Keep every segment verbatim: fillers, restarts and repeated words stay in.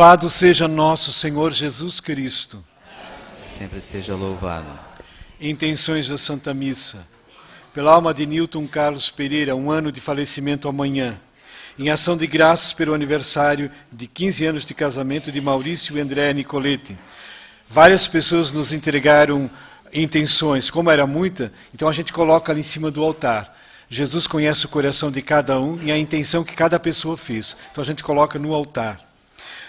Louvado seja nosso Senhor Jesus Cristo. Sempre seja louvado. Intenções da Santa Missa. Pela alma de Newton Carlos Pereira, um ano de falecimento amanhã. Em ação de graças pelo aniversário de quinze anos de casamento de Maurício e André Nicoletti. Várias pessoas nos entregaram intenções, como era muita, então a gente coloca ali em cima do altar. Jesus conhece o coração de cada um e a intenção que cada pessoa fez. Então a gente coloca no altar.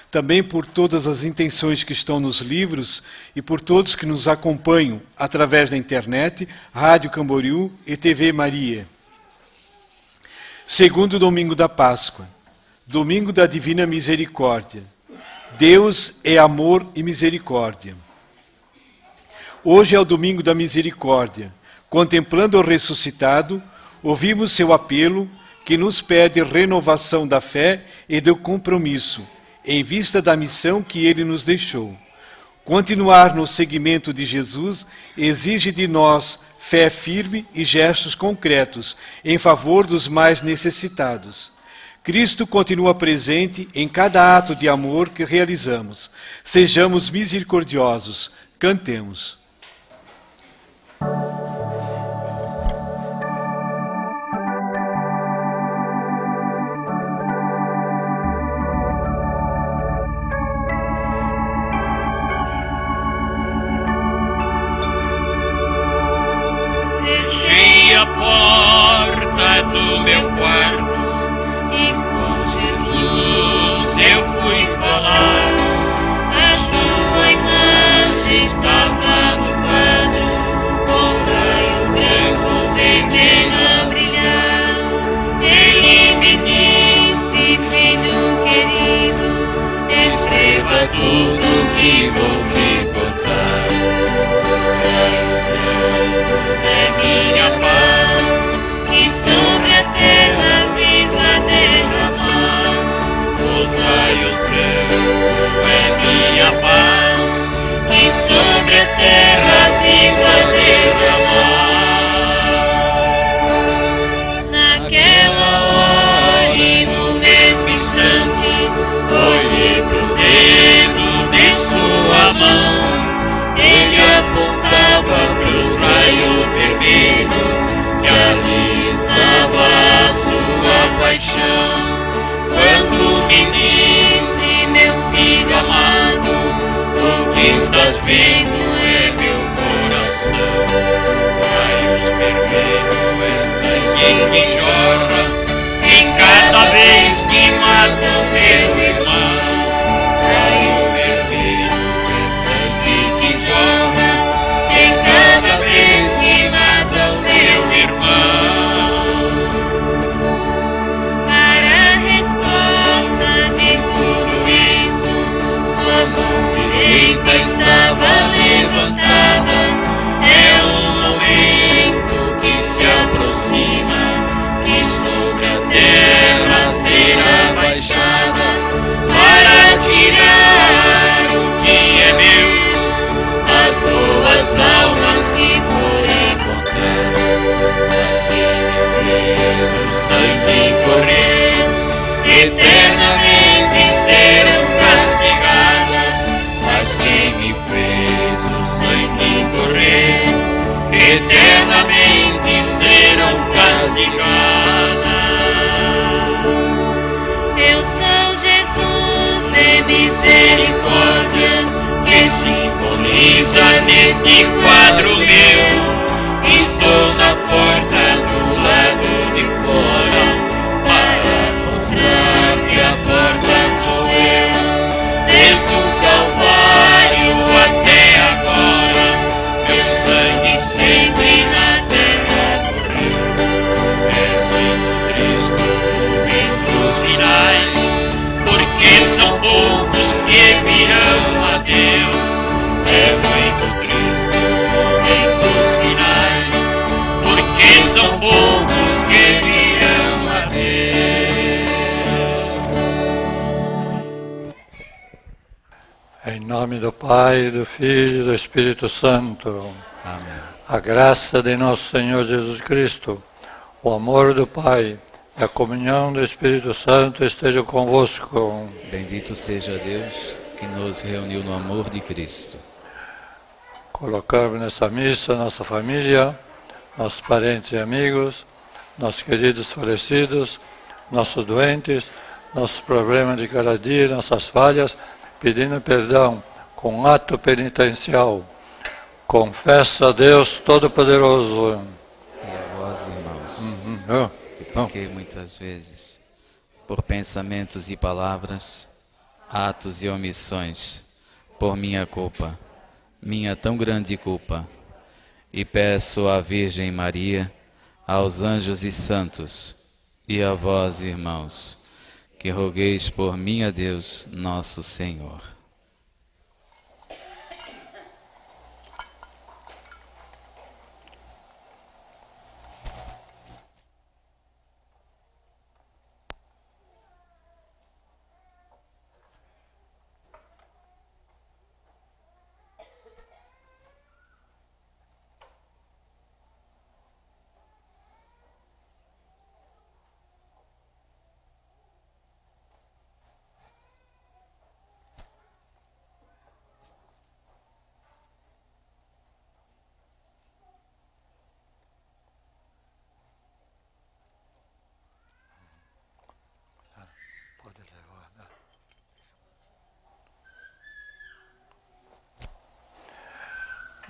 Também por todas as intenções que estão nos livros e por todos que nos acompanham através da internet, Rádio Camboriú e T V Maria. Segundo domingo da Páscoa, domingo da Divina Misericórdia. Deus é amor e misericórdia. Hoje é o domingo da misericórdia. Contemplando o ressuscitado, ouvimos seu apelo que nos pede renovação da fé e do compromisso, em vista da missão que ele nos deixou. Continuar no seguimento de Jesus exige de nós fé firme e gestos concretos em favor dos mais necessitados. Cristo continua presente em cada ato de amor que realizamos. Sejamos misericordiosos. Cantemos. Fechei a porta do meu quarto e com Jesus eu fui falar. A sua imagem estava no quadro, com raios brancos vermelhos a brilhar. Ele me disse: filho querido, escreva tudo que vou te contar. Os raios brancos é minha paz, que sobre a terra viva derramar. Os raios brancos é minha paz, que sobre a terra viva derramar. Naquela hora e no mesmo instante, olhei pro dedo de sua mão. Ele apontava pros raios vermelhos, que ali estava a sua paixão. Quando me disse: meu filho amado, o que estás vendo é meu coração. Raios vermelhos é sangue que chora em cada vez que matam meu irmão. Raios vermelhos é sangue que chora em cada vez que matam meu irmão. De tudo isso, sua mão direita estava levantada. É um momento que se aproxima, que sobre a terra será baixada, para tirar o que é meu, as boas almas que forem encontradas, as que me fez o sangue correr. Eternamente serão castigadas, mas quem me fez o sangue correr, eternamente serão castigadas. Eu sou Jesus de misericórdia, que simboliza neste quadro meu. Estou na porta do lado de fora, que a porta sou eu. Desde o Calvário até agora, meu sangue sempre na terra correu. É muito triste os momentos finais, porque são poucos que virão a Deus. É muito triste os momentos finais, porque são poucos que virão a Deus. Em nome do Pai, do Filho e do Espírito Santo. Amém. A graça de nosso Senhor Jesus Cristo, o amor do Pai A comunhão do Espírito Santo esteja convosco. Bendito seja Deus que nos reuniu no amor de Cristo. Colocamos nessa missa nossa família, nossos parentes e amigos, nossos queridos falecidos, nossos doentes, nossos problemas de cada dia, nossas falhas, pedindo perdão com ato penitencial. Confessa a Deus Todo-Poderoso. E a vós, irmãos, uhum. oh. Porque muitas vezes, por pensamentos e palavras, atos e omissões, por minha culpa, minha tão grande culpa, e peço à Virgem Maria, aos anjos e santos, e a vós, irmãos, que rogueis por mim a Deus, nosso Senhor.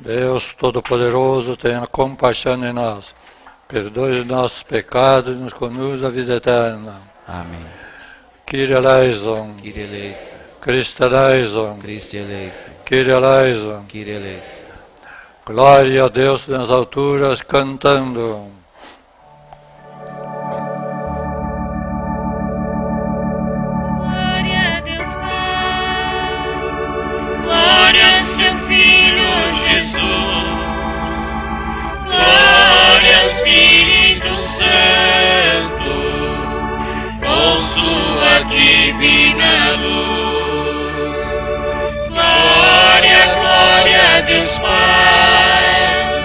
Deus Todo-Poderoso, tenha compaixão de nós, perdoe os nossos pecados e nos conduz à vida eterna. Amém. Kyrie eleison. Kyrie eleison. Christe eleison. Christe eleison. Kyrie eleison. Kyrie eleison. Glória a Deus nas alturas, cantando. Glória a Deus Pai, glória ao seu Filho Jesus, glória ao Espírito Santo, com sua divina luz. Glória, glória a Deus Pai,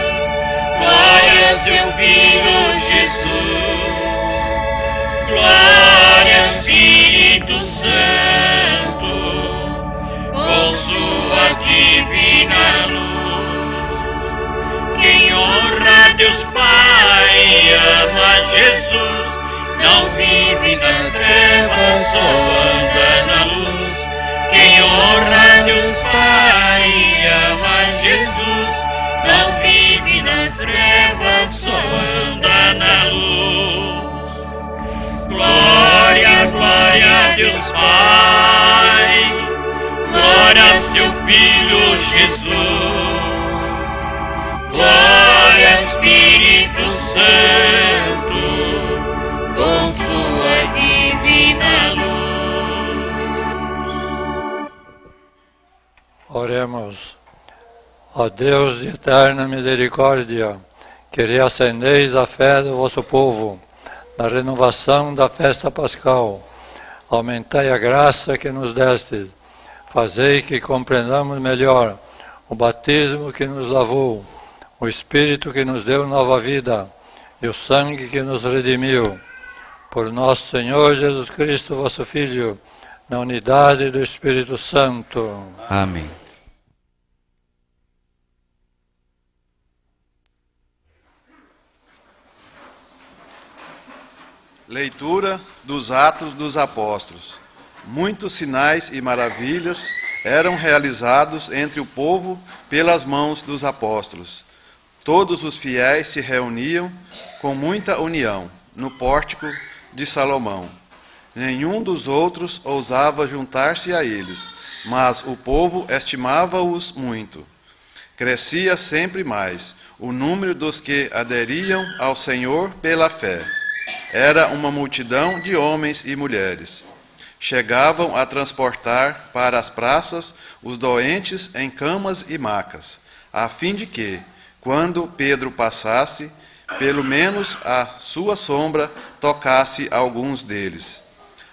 glória ao seu Filho Jesus, glória ao Espírito Santo, com sua divina luz. Quem honra Deus Pai e ama Jesus, não vive nas trevas, só anda na luz. Quem honra Deus Pai e ama Jesus, não vive nas trevas, só anda na luz. Glória, glória a Deus Pai, glória a seu Filho Jesus, glória ao Espírito Santo, com sua divina luz. Oremos. Ó Deus de eterna misericórdia, que reacendeis a fé do vosso povo, na renovação da festa pascal, aumentai a graça que nos destes, fazei que compreendamos melhor o batismo que nos lavou, o Espírito que nos deu nova vida e o sangue que nos redimiu. Por nosso Senhor Jesus Cristo, vosso Filho, na unidade do Espírito Santo. Amém. Leitura dos Atos dos Apóstolos. Muitos sinais e maravilhas eram realizados entre o povo pelas mãos dos apóstolos. Todos os fiéis se reuniam com muita união no pórtico de Salomão. Nenhum dos outros ousava juntar-se a eles, mas o povo estimava-os muito. Crescia sempre mais o número dos que aderiam ao Senhor pela fé. Era uma multidão de homens e mulheres. Chegavam a transportar para as praças os doentes em camas e macas, a fim de que, quando Pedro passasse, pelo menos a sua sombra tocasse alguns deles.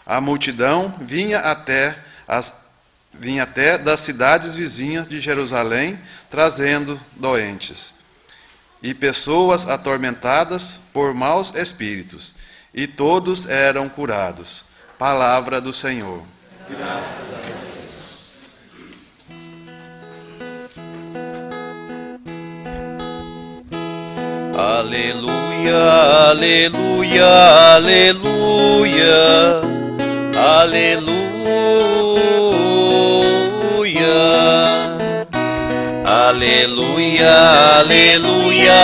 A multidão vinha até, as, vinha até das cidades vizinhas de Jerusalém, trazendo doentes e pessoas atormentadas por maus espíritos, e todos eram curados. Palavra do Senhor. Graças a Deus. Aleluia, aleluia, aleluia, aleluia, aleluia, aleluia,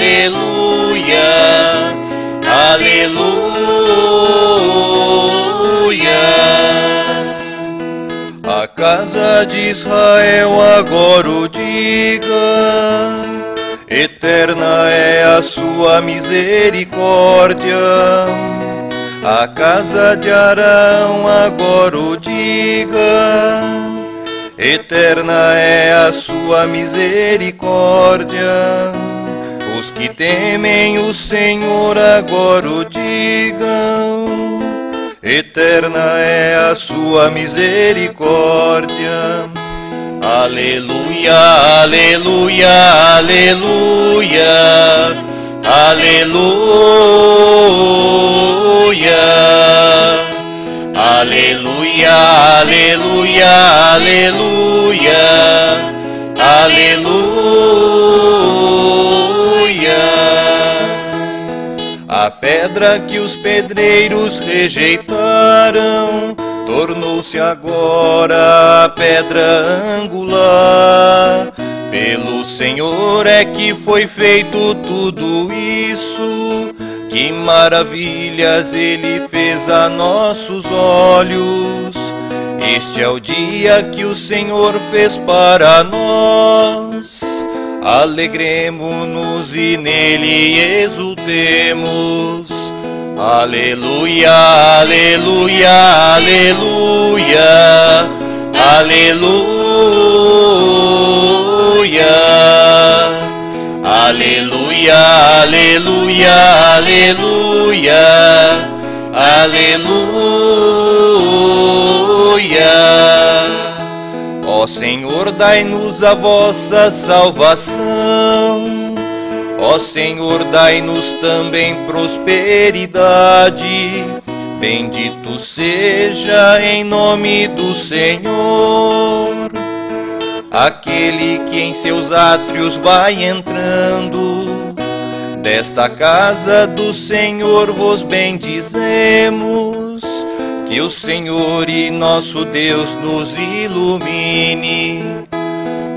aleluia, aleluia. A casa de Israel agora o diga: eterna é a sua misericórdia. A casa de Arão agora o diga: eterna é a sua misericórdia. Os que temem o Senhor agora o digam: eterna é a sua misericórdia. Aleluia, aleluia, aleluia, aleluia, aleluia, aleluia, aleluia, aleluia. A pedra que os pedreiros rejeitaram tornou-se agora a pedra angular. Pelo Senhor é que foi feito tudo isso, que maravilhas Ele fez a nossos olhos. Este é o dia que o Senhor fez para nós, alegremo-nos e nele exultemos. Aleluia, aleluia, aleluia, aleluia, aleluia, aleluia, aleluia, aleluia. Ó Senhor, dai-nos a vossa salvação. Ó Senhor, dai-nos também prosperidade. Bendito seja em nome do Senhor aquele que em seus átrios vai entrando. Desta casa do Senhor vos bendizemos. Que o Senhor e nosso Deus nos ilumine.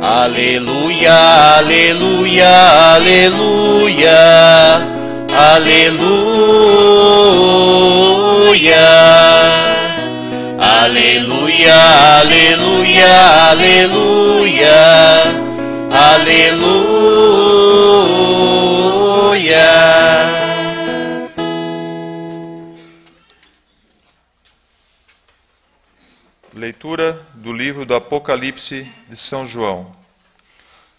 Aleluia, aleluia, aleluia, aleluia, aleluia, aleluia, aleluia, aleluia. Leitura do livro do Apocalipse de São João.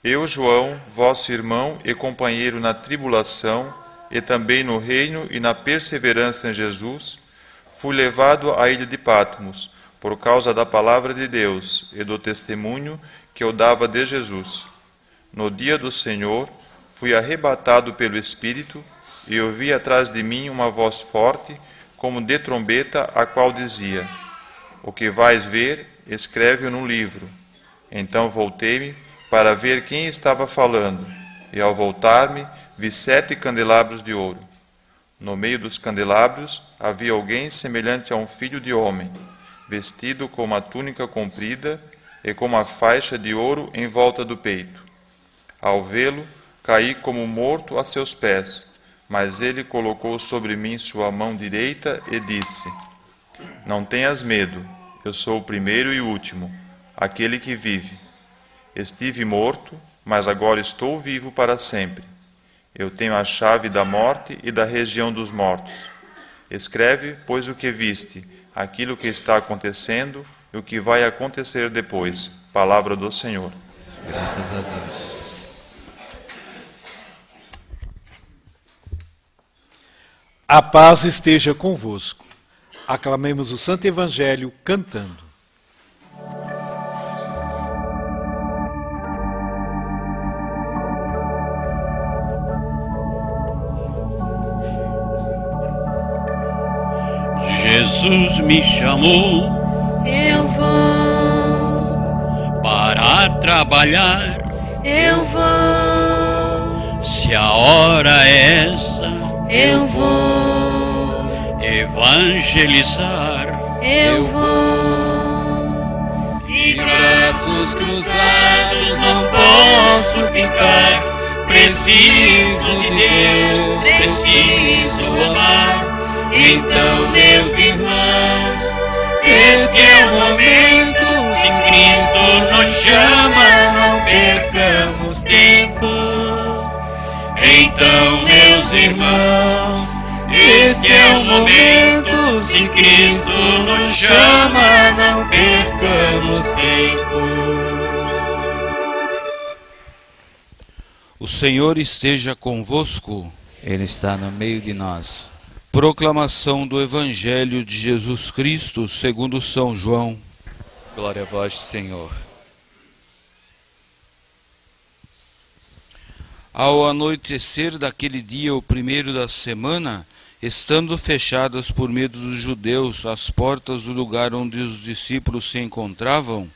Eu, João, vosso irmão e companheiro na tribulação, e também no reino e na perseverança em Jesus, fui levado à ilha de Patmos, por causa da palavra de Deus e do testemunho que eu dava de Jesus. No dia do Senhor, fui arrebatado pelo Espírito, e ouvi atrás de mim uma voz forte, como de trombeta, a qual dizia: o que vais ver, escreve-o num livro. Então voltei-me para ver quem estava falando, e ao voltar-me, vi sete candelabros de ouro. No meio dos candelabros havia alguém semelhante a um filho de homem, vestido com uma túnica comprida e com uma faixa de ouro em volta do peito. Ao vê-lo, caí como morto a seus pés, mas ele colocou sobre mim sua mão direita e disse: não tenhas medo, eu sou o primeiro e o último, aquele que vive. Estive morto, mas agora estou vivo para sempre. Eu tenho a chave da morte e da região dos mortos. Escreve, pois, o que viste, aquilo que está acontecendo e o que vai acontecer depois. Palavra do Senhor. Graças a Deus. A paz esteja convosco. Aclamemos o Santo Evangelho cantando. Jesus me chamou, eu vou. Para trabalhar, eu vou. Se a hora é essa, eu vou. Evangelizar, eu vou. De braços cruzados não posso ficar, preciso de Deus, preciso amar. Então, meus irmãos, este é o momento. Se Cristo nos chama, não percamos tempo. Então, meus irmãos, este é o momento. Se Cristo nos chama, não percamos tempo. O Senhor esteja convosco. Ele está no meio de nós. Proclamação do Evangelho de Jesus Cristo segundo São João. Glória a vós, Senhor. Ao anoitecer daquele dia, o primeiro da semana, estando fechadas por medo dos judeus as portas do lugar onde os discípulos se encontravam,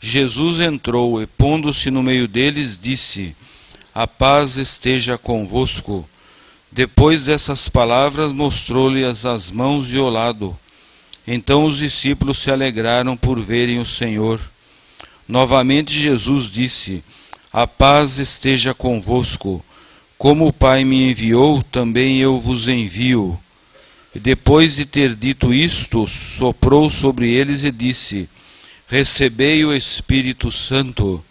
Jesus entrou e, pondo-se no meio deles, disse: A paz esteja convosco. Depois dessas palavras, mostrou-lhes as mãos e o lado. Então os discípulos se alegraram por verem o Senhor. Novamente Jesus disse: A paz esteja convosco. Como o Pai me enviou, também eu vos envio. E depois de ter dito isto, soprou sobre eles e disse: Recebei o Espírito Santo.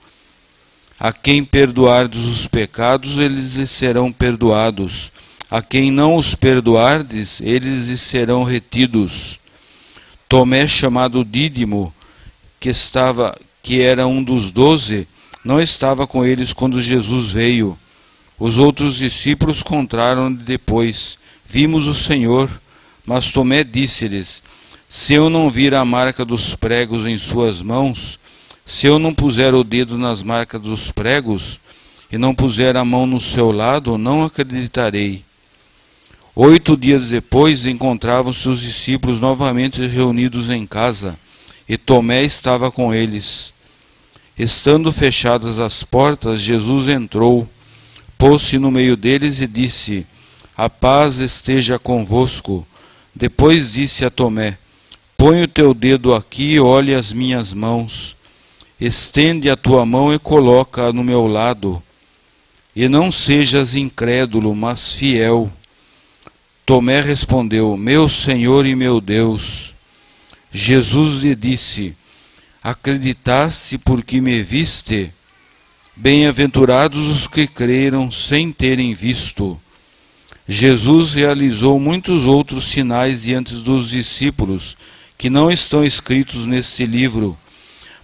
A quem perdoardes os pecados, eles lhes serão perdoados. A quem não os perdoardes, eles lhes serão retidos. Tomé, chamado Dídimo, que, estava, que era um dos doze, não estava com eles quando Jesus veio. Os outros discípulos contaram-lhe depois: Vimos o Senhor. Mas Tomé disse-lhes: Se eu não vir a marca dos pregos em suas mãos, se eu não puser o dedo nas marcas dos pregos, e não puser a mão no seu lado, não acreditarei. Oito dias depois, encontravam-se os discípulos novamente reunidos em casa, e Tomé estava com eles. Estando fechadas as portas, Jesus entrou, pôs-se no meio deles e disse: A paz esteja convosco. Depois disse a Tomé: Põe o teu dedo aqui e olhe as minhas mãos. Estende a tua mão e coloca-a no meu lado. E não sejas incrédulo, mas fiel. Tomé respondeu: Meu Senhor e meu Deus. Jesus lhe disse: Acreditaste porque me viste? Bem-aventurados os que creram sem terem visto. Jesus realizou muitos outros sinais diante dos discípulos, que não estão escritos neste livro.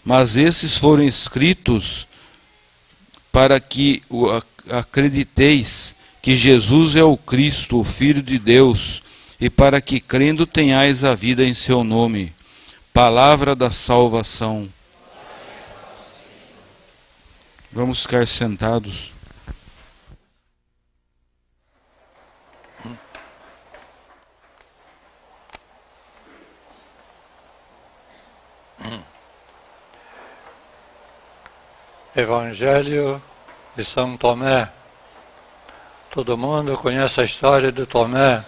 Mas esses foram escritos para que acrediteis que Jesus é o Cristo, o Filho de Deus, e para que, crendo, tenhais a vida em seu nome. Palavra da salvação. Vamos ficar sentados. Evangelho de São Tomé. Todo mundo conhece a história de Tomé,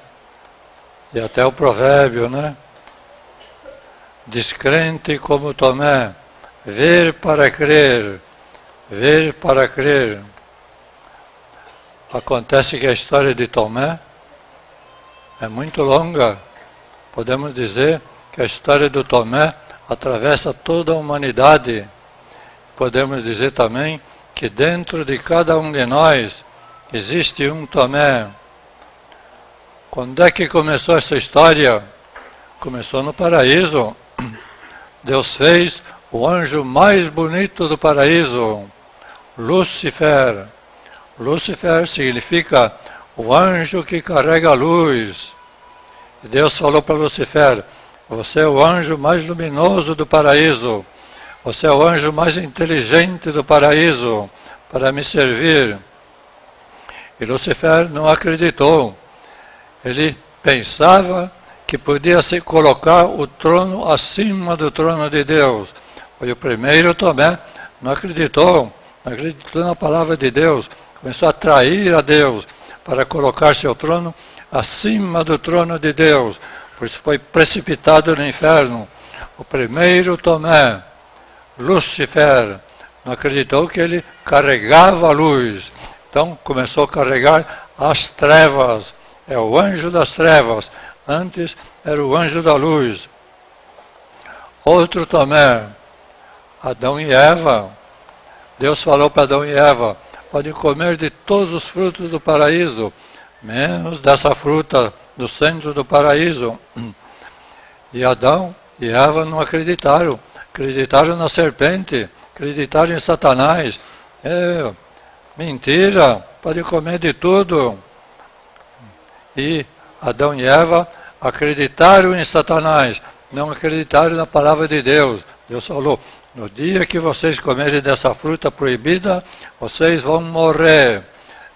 e até o provérbio, né? Descrente como Tomé, ver para crer, ver para crer. Acontece que a história de Tomé é muito longa. Podemos dizer que a história do Tomé atravessa toda a humanidade. Podemos dizer também que dentro de cada um de nós existe um Tomé. Quando é que começou essa história? Começou no paraíso. Deus fez o anjo mais bonito do paraíso, Lúcifer. Lúcifer significa o anjo que carrega a luz. E Deus falou para Lúcifer: Você é o anjo mais luminoso do paraíso. Você é o anjo mais inteligente do paraíso para me servir. E Lúcifer não acreditou. Ele pensava que podia se colocar o trono acima do trono de Deus. E o primeiro também não acreditou, não acreditou na palavra de Deus, começou a trair a Deus para colocar seu trono acima do trono de Deus. Por isso foi precipitado no inferno. O primeiro Tomé, Lúcifer, não acreditou que ele carregava a luz. Então começou a carregar as trevas. É o anjo das trevas. Antes era o anjo da luz. Outro Tomé, Adão e Eva. Deus falou para Adão e Eva: podem comer de todos os frutos do paraíso, menos dessa fruta do centro do paraíso. E Adão e Eva não acreditaram, acreditaram na serpente, acreditaram em Satanás. É, mentira, pode comer de tudo. E Adão e Eva acreditaram em Satanás, não acreditaram na palavra de Deus. Deus falou: no dia que vocês comerem dessa fruta proibida, vocês vão morrer.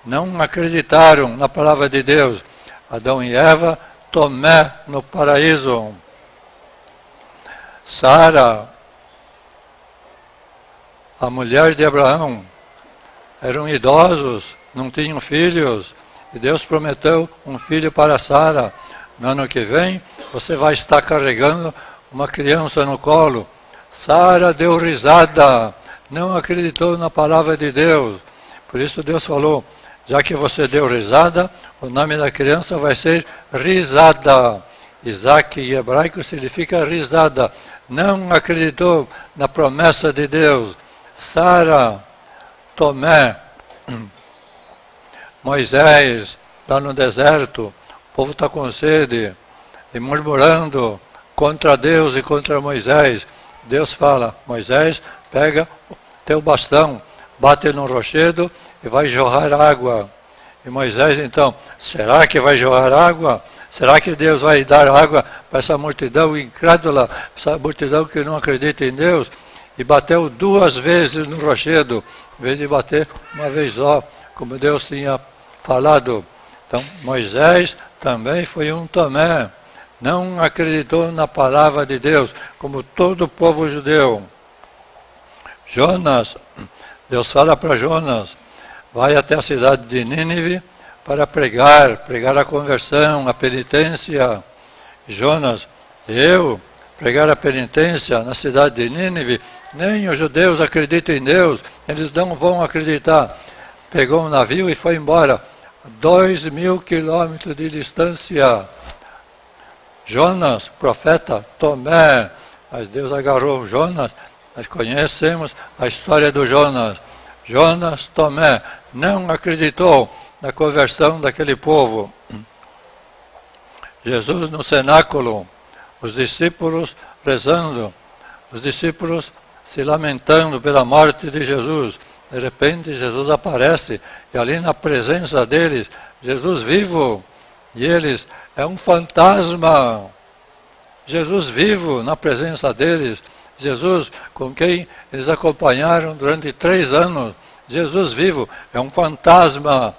Não acreditaram na palavra de Deus. Adão e Eva, Tomé no paraíso. Sara, a mulher de Abraão, eram idosos, não tinham filhos. E Deus prometeu um filho para Sara. No ano que vem, você vai estar carregando uma criança no colo. Sara deu risada, não acreditou na palavra de Deus. Por isso Deus falou: já que você deu risada, o nome da criança vai ser Risada. Isaac em hebraico significa risada. Não acreditou na promessa de Deus. Sara, Tomé, Moisés, lá no deserto, o povo está com sede e murmurando contra Deus e contra Moisés. Deus fala: Moisés, pega teu bastão, bate no rochedo e vai jorrar água. E Moisés então: será que vai jorrar água? Será que Deus vai dar água para essa multidão incrédula, essa multidão que não acredita em Deus? E bateu duas vezes no rochedo, em vez de bater uma vez só, como Deus tinha falado. Então Moisés também foi um Tomé. Não acreditou na palavra de Deus, como todo o povo judeu. Jonas, Deus fala para Jonas: vai até a cidade de Nínive para pregar, pregar a conversão, a penitência. Jonas: eu pregar a penitência na cidade de Nínive? Nem os judeus acreditam em Deus, eles não vão acreditar. Pegou um navio e foi embora, dois mil quilômetros de distância. Jonas, profeta, Tomé, mas Deus agarrou Jonas. Nós conhecemos a história do Jonas. Jonas, Tomé, não acreditou na conversão daquele povo. Jesus no cenáculo, os discípulos rezando, os discípulos se lamentando pela morte de Jesus. De repente Jesus aparece e ali na presença deles, Jesus vivo, e eles... é um fantasma. Jesus vivo na presença deles. Jesus com quem eles acompanharam durante três anos. Jesus vivo é um fantasma.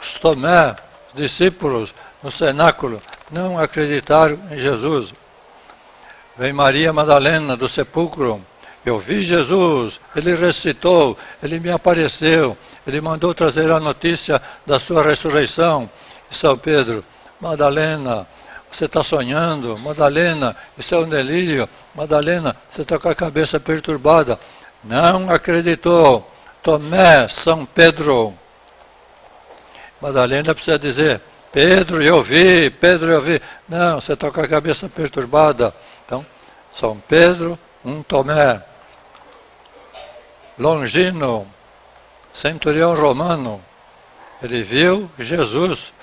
Os Tomé, os discípulos no cenáculo, não acreditaram em Jesus. Vem Maria Madalena do sepulcro: eu vi Jesus, ele ressuscitou, ele me apareceu, ele mandou trazer a notícia da sua ressurreição. São Pedro: Madalena, você está sonhando. Madalena, isso é um delírio. Madalena, você está com a cabeça perturbada. Não acreditou. Tomé, São Pedro. Madalena precisa dizer: Pedro, eu vi, Pedro, eu vi. Não, você está com a cabeça perturbada. Então, São Pedro, um Tomé. Longino, centurião romano, ele viu Jesus.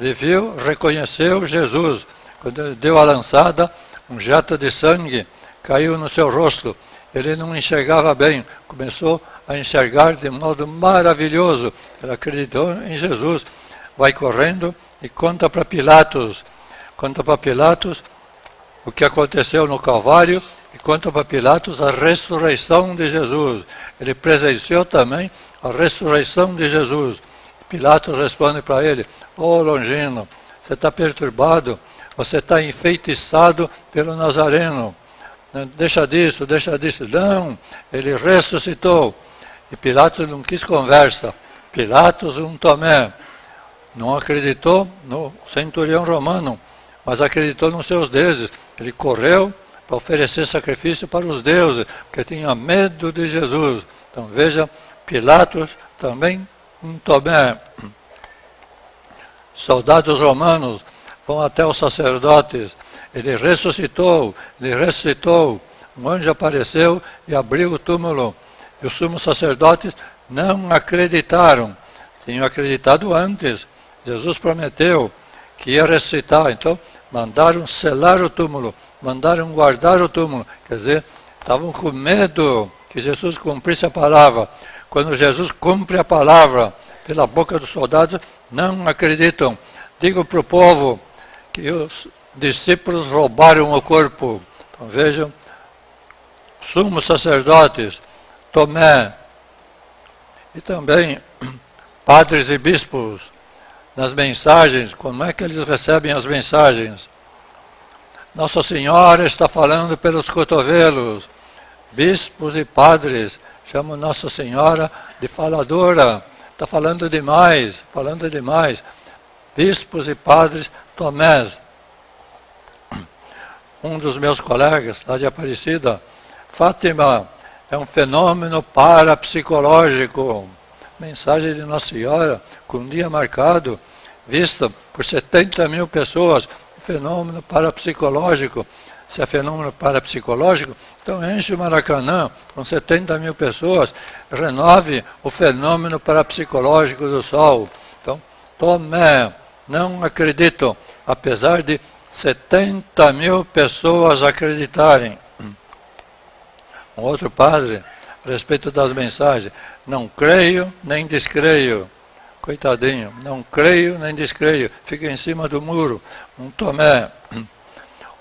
Ele viu, reconheceu Jesus. Quando deu a lançada, um jato de sangue caiu no seu rosto. Ele não enxergava bem, começou a enxergar de modo maravilhoso. Ele acreditou em Jesus. Vai correndo e conta para Pilatos. Conta para Pilatos o que aconteceu no Calvário e conta para Pilatos a ressurreição de Jesus. Ele presenciou também a ressurreição de Jesus. Pilatos responde para ele: ô Longino, você está perturbado, você está enfeitiçado pelo Nazareno. Deixa disso, deixa disso. Não, ele ressuscitou. E Pilatos não quis conversa. Pilatos um Tomé. Não acreditou no centurião romano, mas acreditou nos seus deuses. Ele correu para oferecer sacrifício para os deuses, porque tinha medo de Jesus. Então veja, Pilatos também um Tomé. Soldados romanos vão até os sacerdotes. Ele ressuscitou, ele ressuscitou. Um anjo apareceu e abriu o túmulo. E os sumos sacerdotes não acreditaram. Tinham acreditado antes. Jesus prometeu que ia ressuscitar. Então, mandaram selar o túmulo, mandaram guardar o túmulo. Quer dizer, estavam com medo que Jesus cumprisse a palavra. Quando Jesus cumpre a palavra pela boca dos soldados, não acreditam. Digo para o povo que os discípulos roubaram o corpo. Então vejam, sumos sacerdotes, Tomé, e também padres e bispos, nas mensagens, como é que eles recebem as mensagens? Nossa Senhora está falando pelos cotovelos. Bispos e padres chamam Nossa Senhora de faladora. Está falando demais, falando demais. Bispos e padres Tomés. Um dos meus colegas, lá de Aparecida, Fátima é um fenômeno parapsicológico. Mensagem de Nossa Senhora, com um dia marcado, vista por setenta mil pessoas. Fenômeno parapsicológico. Se é fenômeno parapsicológico, então enche o Maracanã com setenta mil pessoas, renove o fenômeno parapsicológico do sol. Então, Tomé, não acredito, apesar de setenta mil pessoas acreditarem. Um outro padre, a respeito das mensagens, não creio nem descreio. Coitadinho, não creio nem descreio. Fica em cima do muro, um Tomé.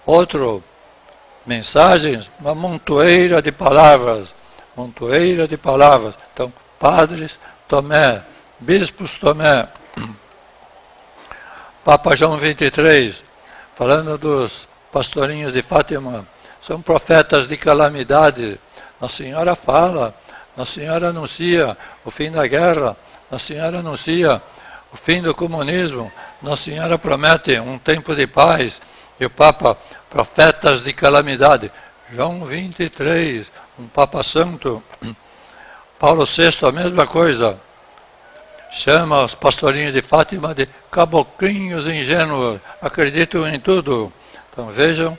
Outro, mensagens, uma montoeira de palavras. Montoeira de palavras. Então, padres, Tomé. Bispos, Tomé. Papa João vinte e três. Falando dos pastorinhos de Fátima, são profetas de calamidade. Nossa Senhora fala, Nossa Senhora anuncia o fim da guerra, Nossa Senhora anuncia o fim do comunismo, Nossa Senhora promete um tempo de paz, e o Papa, profetas de calamidade. João vinte e três, um Papa Santo. Paulo sexto, a mesma coisa. Chama os pastorinhos de Fátima de caboclinhos ingênuos, acreditam em tudo. Então vejam,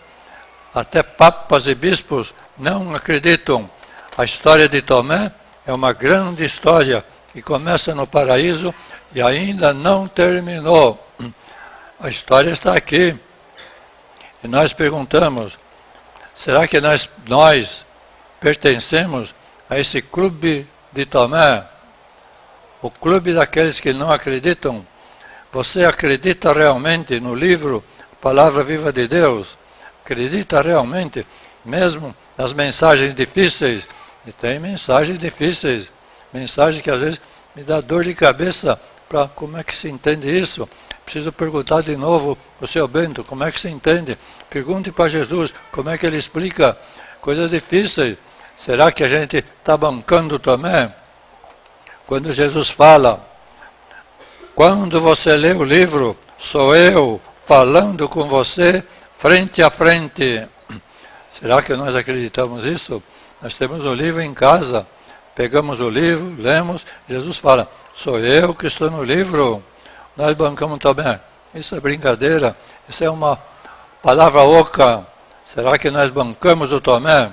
até papas e bispos não acreditam. A história de Tomé é uma grande história que começa no paraíso e ainda não terminou. A história está aqui. E nós perguntamos, será que nós, nós pertencemos a esse clube de Tomé? O clube daqueles que não acreditam. Você acredita realmente no livro A Palavra Viva de Deus? Acredita realmente, mesmo nas mensagens difíceis? E tem mensagens difíceis, mensagens que às vezes me dá dor de cabeça, para como é que se entende isso? Preciso perguntar de novo ao seu Bento, como é que se entende? Pergunte para Jesus, como é que ele explica coisas difíceis? Será que a gente está bancando também? Quando Jesus fala, quando você lê o livro, sou eu falando com você frente a frente. Será que nós acreditamos isso? Nós temos o livro em casa, pegamos o livro, lemos, Jesus fala, sou eu que estou no livro, nós bancamos também. Isso é brincadeira, isso é uma palavra oca. Será que nós bancamos o Tomé?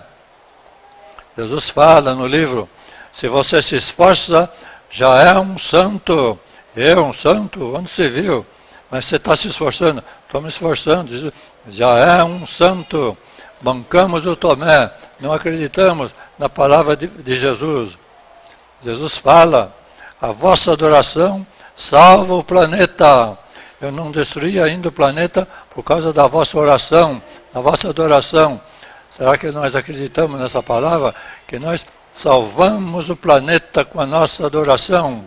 Jesus fala no livro, se você se esforça, já é um santo. Eu, um santo? Onde se viu? Mas você está se esforçando. Estou me esforçando. Já é um santo. Bancamos o Tomé. Não acreditamos na palavra de, de Jesus. Jesus fala, a vossa adoração salva o planeta. Eu não destruí ainda o planeta por causa da vossa oração, da vossa adoração. Será que nós acreditamos nessa palavra? Que nós salvamos o planeta com a nossa adoração.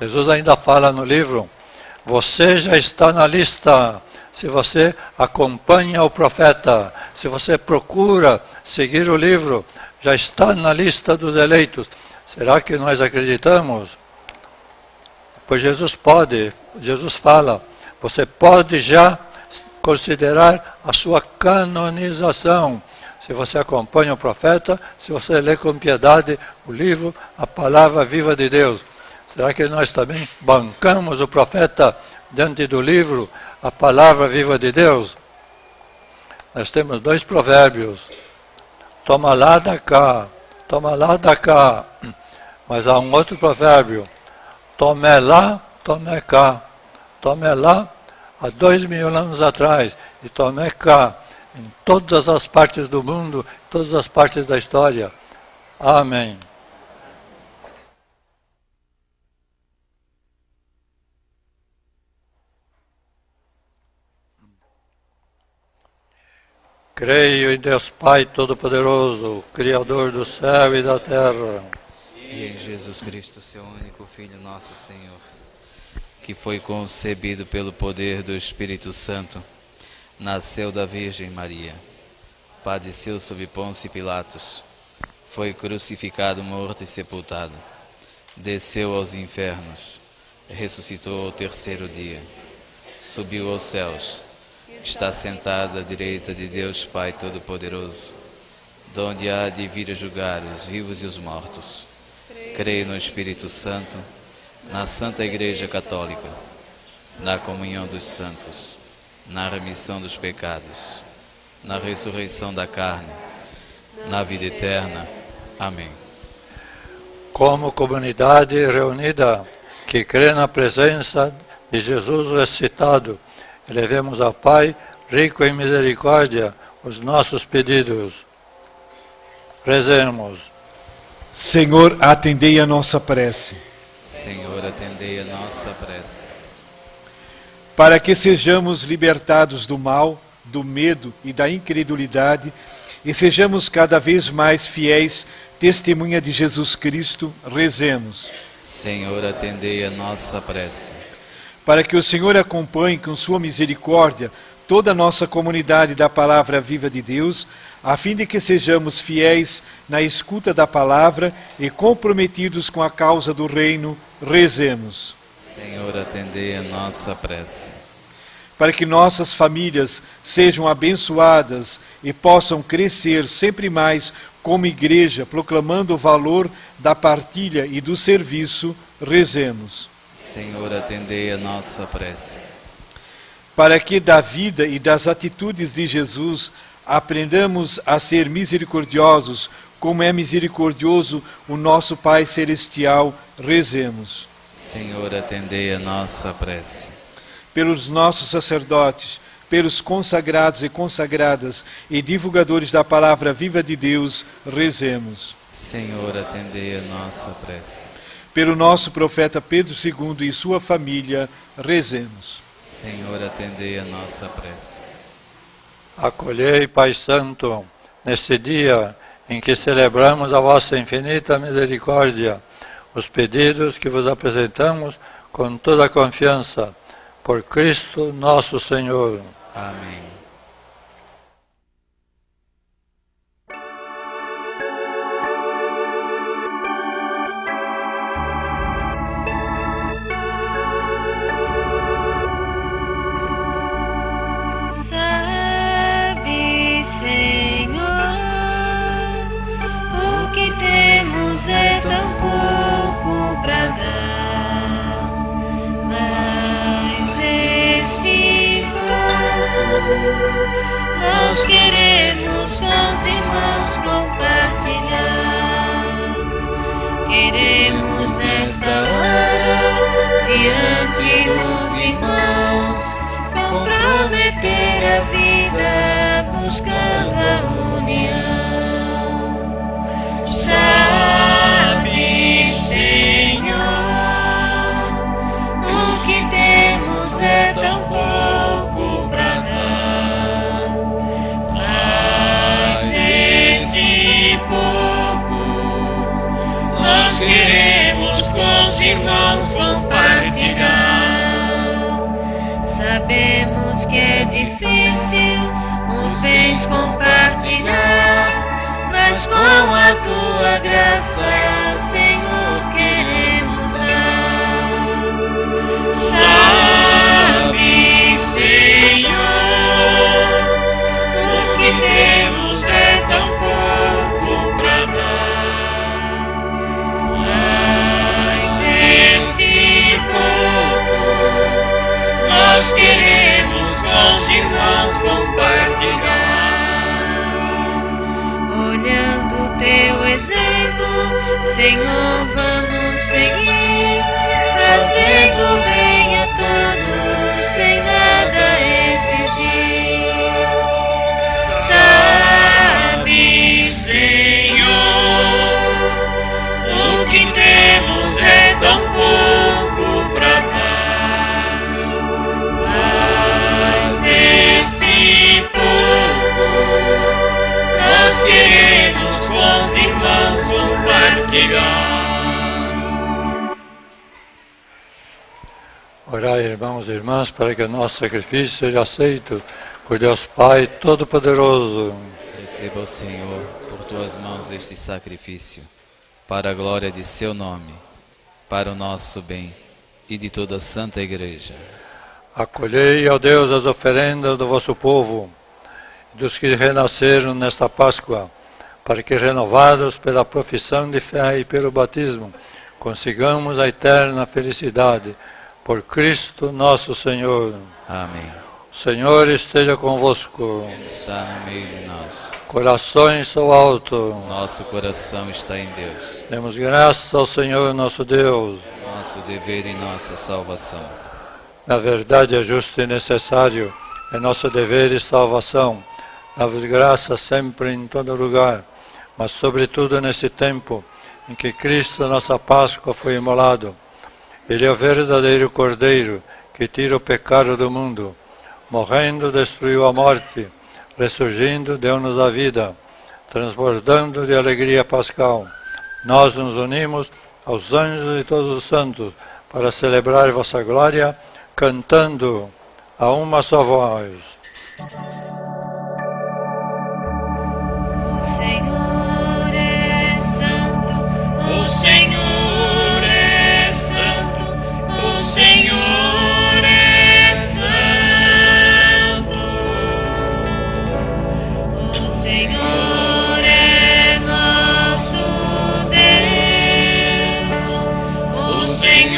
Jesus ainda fala no livro, Você já está na lista. Se você acompanha o profeta, se você procura seguir o livro, já está na lista dos eleitos. Será que nós acreditamos? Pois Jesus pode, Jesus fala, você pode já considerar a sua canonização. Se você acompanha o profeta, se você lê com piedade o livro, a palavra viva de Deus. Será que nós também bancamos o profeta diante do livro, a palavra viva de Deus? Nós temos dois provérbios. Toma lá da cá, toma lá da cá. Mas há um outro provérbio. Tomé lá, tomé cá. Tomé lá há dois mil anos atrás e tomé cá. Em todas as partes do mundo, em todas as partes da história. Amém. Creio em Deus Pai Todo-Poderoso, Criador do céu e da terra. E em Jesus Cristo, seu único Filho, nosso Senhor, que foi concebido pelo poder do Espírito Santo, nasceu da Virgem Maria, padeceu sob Pôncio Pilatos, foi crucificado, morto e sepultado, desceu aos infernos, ressuscitou ao terceiro dia, subiu aos céus, está sentado à direita de Deus Pai Todo-Poderoso, donde há de vir a julgar os vivos e os mortos. Creio no Espírito Santo, na Santa Igreja Católica, na comunhão dos santos, na remissão dos pecados, na ressurreição da carne, na vida eterna. Amém. Como comunidade reunida que crê na presença de Jesus ressuscitado, elevemos ao Pai, rico em misericórdia, os nossos pedidos. Rezemos. Senhor, atendei a nossa prece. Senhor, atendei a nossa prece. Para que sejamos libertados do mal, do medo e da incredulidade, e sejamos cada vez mais fiéis, testemunha de Jesus Cristo, rezemos. Senhor, atendei a nossa prece. Para que o Senhor acompanhe com sua misericórdia toda a nossa comunidade da Palavra Viva de Deus, a fim de que sejamos fiéis na escuta da Palavra e comprometidos com a causa do Reino, rezemos. Senhor, atendei a nossa prece. Para que nossas famílias sejam abençoadas e possam crescer sempre mais como igreja, proclamando o valor da partilha e do serviço, rezemos. Senhor, atendei a nossa prece. Para que da vida e das atitudes de Jesus aprendamos a ser misericordiosos, como é misericordioso o nosso Pai Celestial, rezemos. Senhor, atendei a nossa prece. Pelos nossos sacerdotes, pelos consagrados e consagradas e divulgadores da palavra viva de Deus, rezemos. Senhor, atendei a nossa prece. Pelo nosso profeta Pedro segundo e sua família, rezemos. Senhor, atendei a nossa prece. Acolhei, Pai Santo, neste dia em que celebramos a vossa infinita misericórdia, os pedidos que vos apresentamos com toda a confiança, por Cristo nosso Senhor. Amém. É tão pouco pra dar, mas este pouco nós queremos com os irmãos compartilhar. Queremos nesta hora, diante dos irmãos, comprometer a vida buscando a união. Sabe, é tão pouco pra dar, mas este pouco nós queremos com os irmãos compartilhar. Sabemos que é difícil os bens compartilhar, mas com a Tua graça, Senhor, queremos dar. Sabe, Senhor, o que temos é tão pouco para dar, mas este pouco nós queremos com os irmãos compartilhar. Olhando o Teu exemplo, Senhor, vamos seguir, fazendo bem a todos, sem nada exigir. Sabe, Senhor, o que temos é tão pouco para dar, mas esse pouco nós queremos com os irmãos compartilhar. Orai, irmãos e irmãs, para que o nosso sacrifício seja aceito por Deus Pai Todo-Poderoso. Receba, o Senhor, por Tuas mãos este sacrifício, para a glória de Seu nome, para o nosso bem e de toda a Santa Igreja. Acolhei, ó Deus, as oferendas do vosso povo, dos que renasceram nesta Páscoa, para que, renovados pela profissão de fé e pelo batismo, consigamos a eterna felicidade. Por Cristo nosso Senhor. Amém. O Senhor esteja convosco. Ele está no meio de nós. Corações ao alto. Nosso coração está em Deus. Demos graças ao Senhor nosso Deus. Nosso dever e nossa salvação. Na verdade é justo e necessário, é nosso dever e salvação. Dá-vos graça sempre em todo lugar, mas sobretudo nesse tempo em que Cristo, nossa Páscoa, foi imolado. Ele é o verdadeiro Cordeiro que tira o pecado do mundo. Morrendo, destruiu a morte. Ressurgindo, deu-nos a vida, transbordando de alegria pascal. Nós nos unimos aos anjos e todos os santos para celebrar vossa glória, cantando a uma só voz. O Senhor é santo, o Senhor é santo, o Senhor é santo, o Senhor é nosso Deus, o Senhor.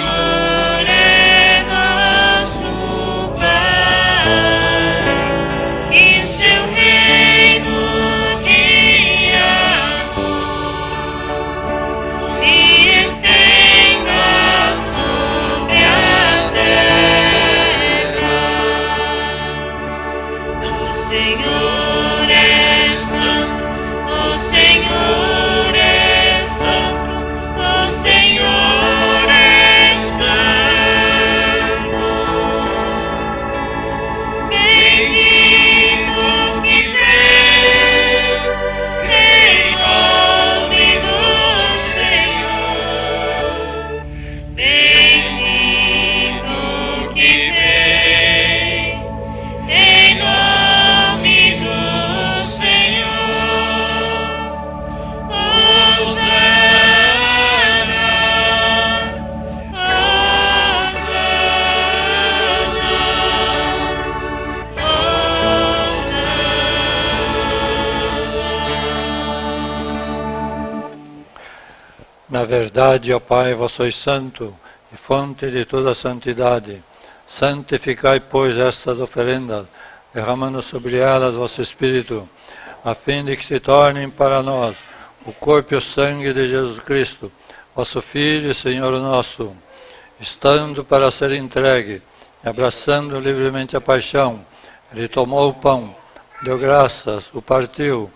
Na verdade, ó Pai, vós sois santo e fonte de toda a santidade. Santificai, pois, estas oferendas, derramando sobre elas vosso Espírito, a fim de que se tornem para nós o corpo e o sangue de Jesus Cristo, vosso Filho e Senhor nosso, estando para ser entregue, e abraçando livremente a paixão, ele tomou o pão, deu graças, o partiu,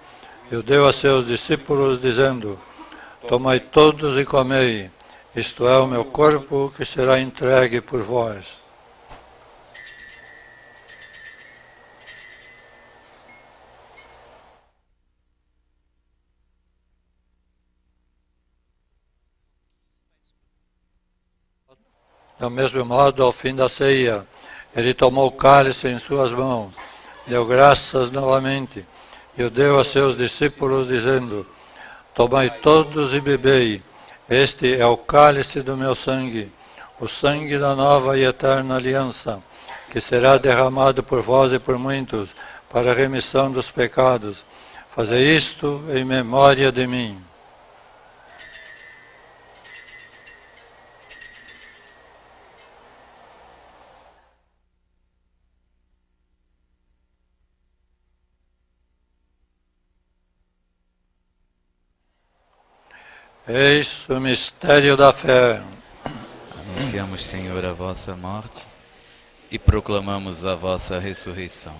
e o deu a seus discípulos, dizendo: Tomai todos e comei, isto é o meu corpo que será entregue por vós. Do mesmo modo, ao fim da ceia, Ele tomou o cálice em suas mãos, deu graças novamente, e o deu a seus discípulos, dizendo: Tomai todos e bebei, este é o cálice do meu sangue, o sangue da nova e eterna aliança, que será derramado por vós e por muitos, para a remissão dos pecados. Fazei isto em memória de mim. Eis o mistério da fé. Anunciamos, Senhor, a vossa morte e proclamamos a vossa ressurreição.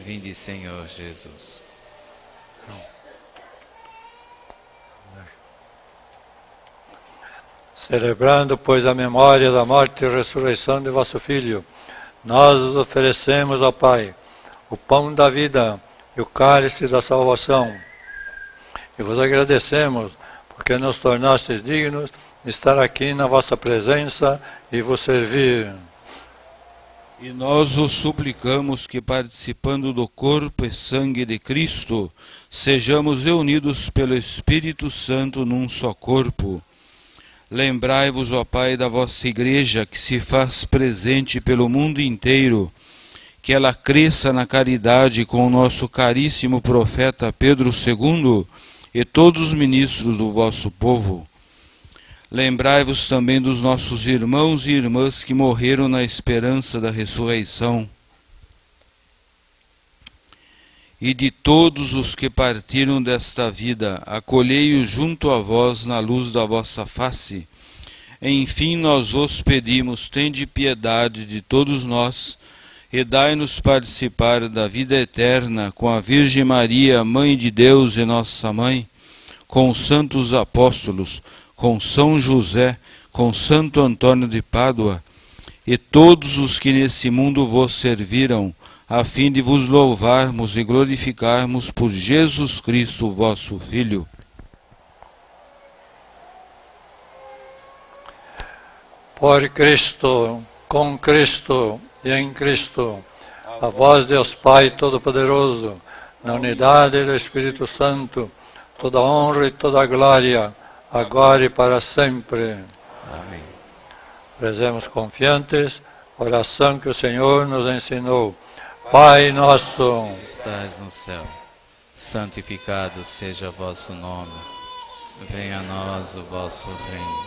Vinde, Senhor Jesus. Celebrando, pois, a memória da morte e ressurreição de vosso Filho, nós os oferecemos ao Pai o pão da vida e o cálice da salvação. E vos agradecemos, porque nos tornastes dignos de estar aqui na vossa presença e vos servir. E nós os suplicamos que, participando do corpo e sangue de Cristo, sejamos reunidos pelo Espírito Santo num só corpo. Lembrai-vos, ó Pai, da vossa Igreja, que se faz presente pelo mundo inteiro, que ela cresça na caridade com o nosso caríssimo profeta Pedro segundo, e todos os ministros do vosso povo. Lembrai-vos também dos nossos irmãos e irmãs que morreram na esperança da ressurreição, e de todos os que partiram desta vida, acolhei-os junto a vós na luz da vossa face. Enfim, nós vos pedimos, tende piedade de todos nós, e dai-nos participar da vida eterna com a Virgem Maria, Mãe de Deus e Nossa Mãe, com os santos apóstolos, com São José, com Santo Antônio de Pádua, e todos os que nesse mundo vos serviram, a fim de vos louvarmos e glorificarmos por Jesus Cristo, vosso Filho. Por Cristo, com Cristo, e em Cristo, a vós, Deus Pai Todo-Poderoso, na unidade do Espírito Santo, toda honra e toda glória, agora e para sempre. Amém. Rezemos confiantes, oração que o Senhor nos ensinou. Pai nosso, que estás no céu, santificado seja vosso nome. Venha a nós o vosso reino.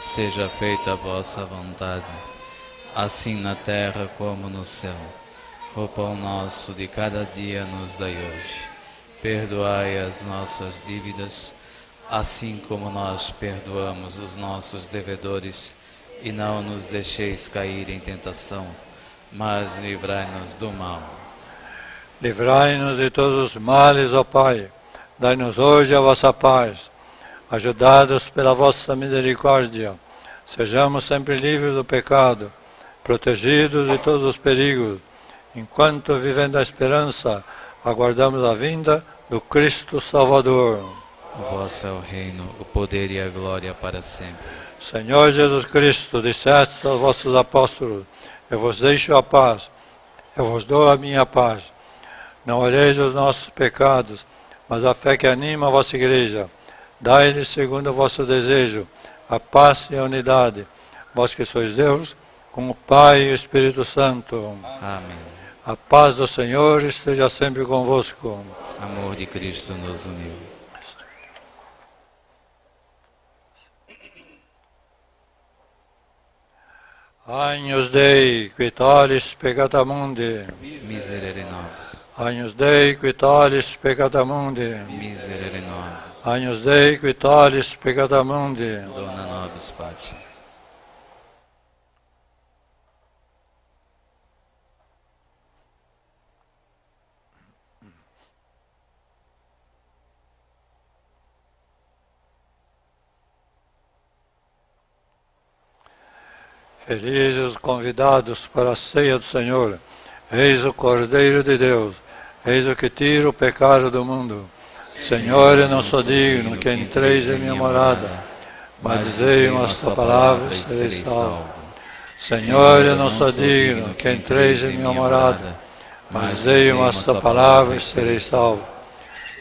Seja feita a vossa vontade, assim na terra como no céu. O pão nosso de cada dia nos dai hoje. Perdoai as nossas dívidas, assim como nós perdoamos os nossos devedores, e não nos deixeis cair em tentação, mas livrai-nos do mal. Livrai-nos de todos os males, ó Pai. Dai-nos hoje a vossa paz. Ajudados pela vossa misericórdia, sejamos sempre livres do pecado, protegidos de todos os perigos, enquanto, vivendo a esperança, aguardamos a vinda do Cristo Salvador. Vosso é o reino, o poder e a glória para sempre. Senhor Jesus Cristo, disseste aos vossos apóstolos: Eu vos deixo a paz, eu vos dou a minha paz. Não olheis os nossos pecados, mas a fé que anima a vossa Igreja. Dai-lhe, segundo o vosso desejo, a paz e a unidade. Vós que sois Deus, com o Pai e o Espírito Santo. Amém. A paz do Senhor esteja sempre convosco. Amor de Cristo nos uniu. Agnus Dei, quitoris peccata mundi. Miserere nobis. Agnus Dei, quitoris peccata mundi. Miserere nobis. Agnus Dei, quitoris peccata mundi. Dona nobis pace. Felizes os convidados para a ceia do Senhor. Eis o Cordeiro de Deus, eis o que tira o pecado do mundo. Senhor, eu não sou digno que entreis em minha morada, mas dizei uma só palavra e serei salvo. Senhor, eu não sou digno que entreis em minha morada, mas dei-me esta palavra e serei salvo.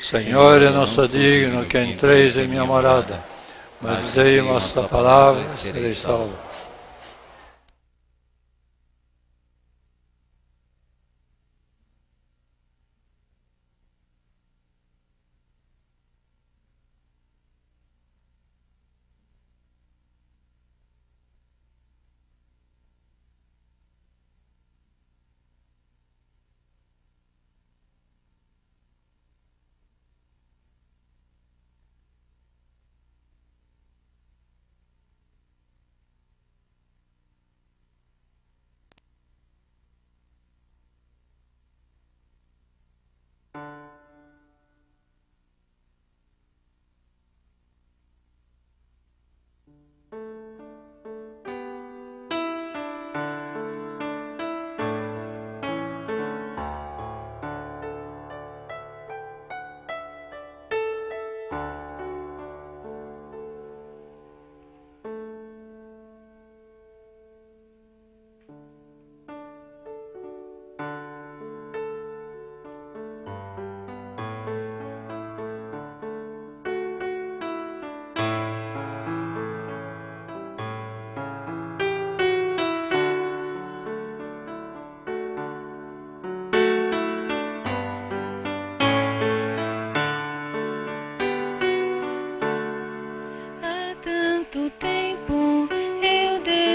Senhor, eu não sou digno que entreis em minha morada, mas dei-me esta palavra e serei salvo.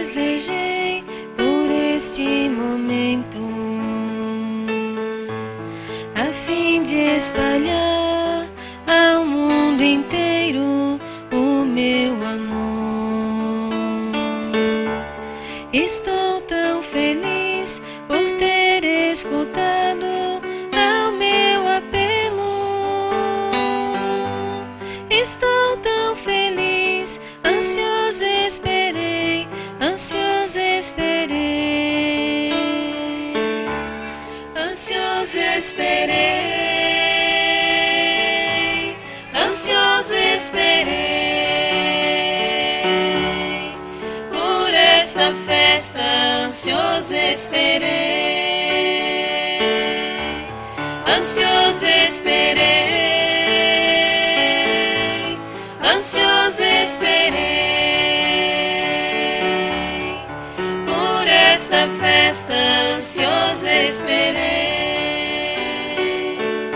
Desejei por este momento, a fim de espalhar ao mundo inteiro o meu amor. Estou tão feliz por ter escutado ao meu apelo. Estou tão feliz, ansiosa esperei. Ansioso esperei, ansioso esperei, ansioso esperei, por esta festa ansioso esperei, ansioso esperei, ansioso esperei. Esta festa ansiosa esperei.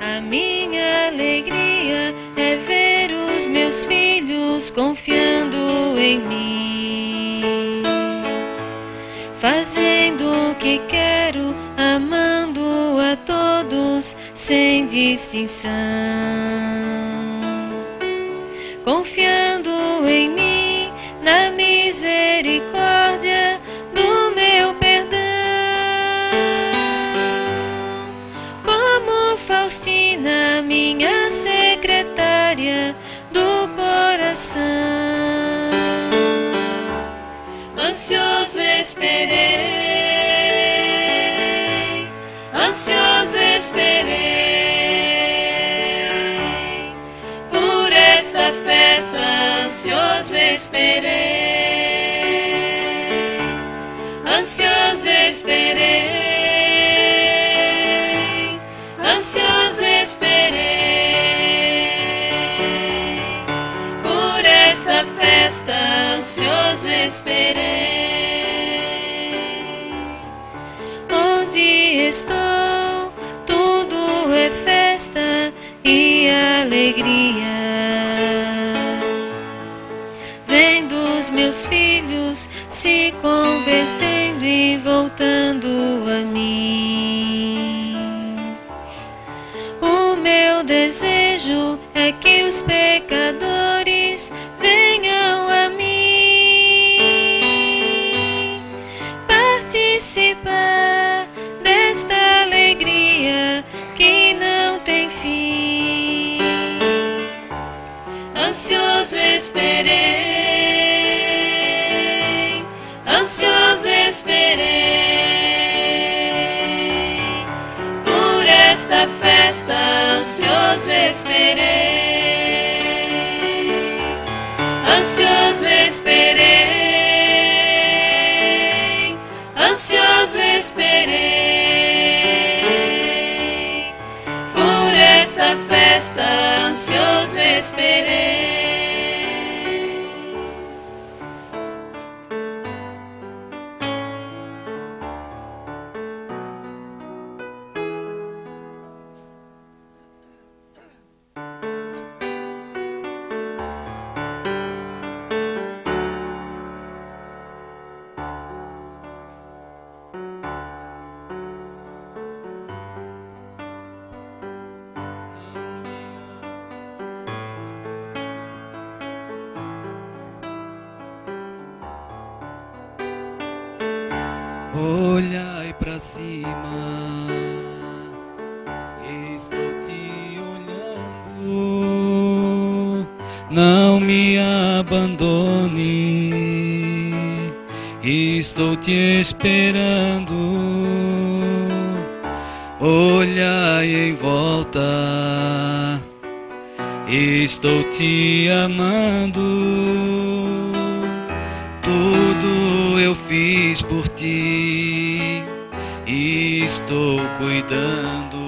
A minha alegria é ver os meus filhos confiando em mim, fazendo o que quero, amando a todos sem distinção, confiando em mim, na misericórdia do meu perdão. Como Faustina, minha secretária do coração, ansioso esperei, ansioso esperei, por esta festa ansioso esperei, ansioso esperei, ansioso esperei, por esta festa ansioso esperei. Onde estou, tudo é festa e alegria, vendo os meus filhos se convertendo e voltando a mim. O meu desejo é que os pecadores venham a mim, participar desta alegria que não tem fim. Ansioso esperei, ansioso esperei, por esta festa ansioso esperei, ansioso esperei, ansioso esperei, por esta festa ansioso esperei. Olhai pra cima, estou te olhando, não me abandone, estou te esperando. Olhai em volta, estou te amando. Tudo eu fiz por ti e estou cuidando.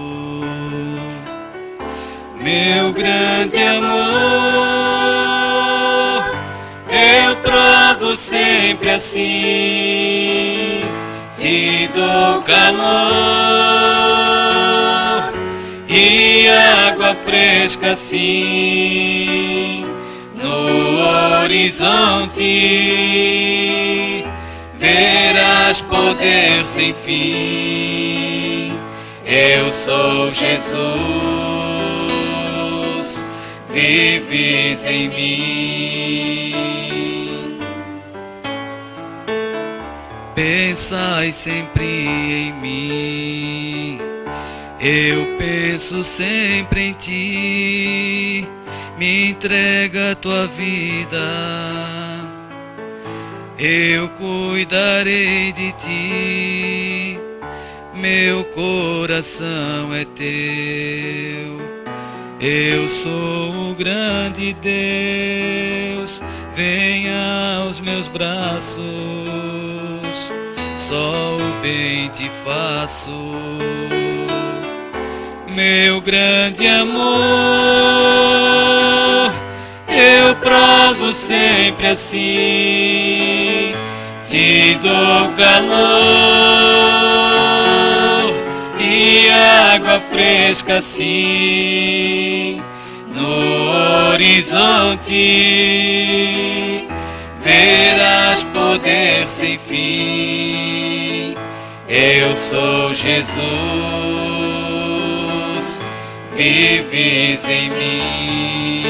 Meu grande amor, eu provo sempre assim. Te dou calor e água fresca assim. No horizonte verás poder sem fim. Eu sou Jesus, vives em mim. Pensai sempre em mim, eu penso sempre em ti. Me entrega a tua vida, eu cuidarei de ti. Meu coração é teu, eu sou o grande Deus. Venha aos meus braços, só o bem te faço. Meu grande amor, eu provo sempre assim. Te dou calor e água fresca assim. No horizonte verás poder sem fim. Eu sou Jesus, vives em mim.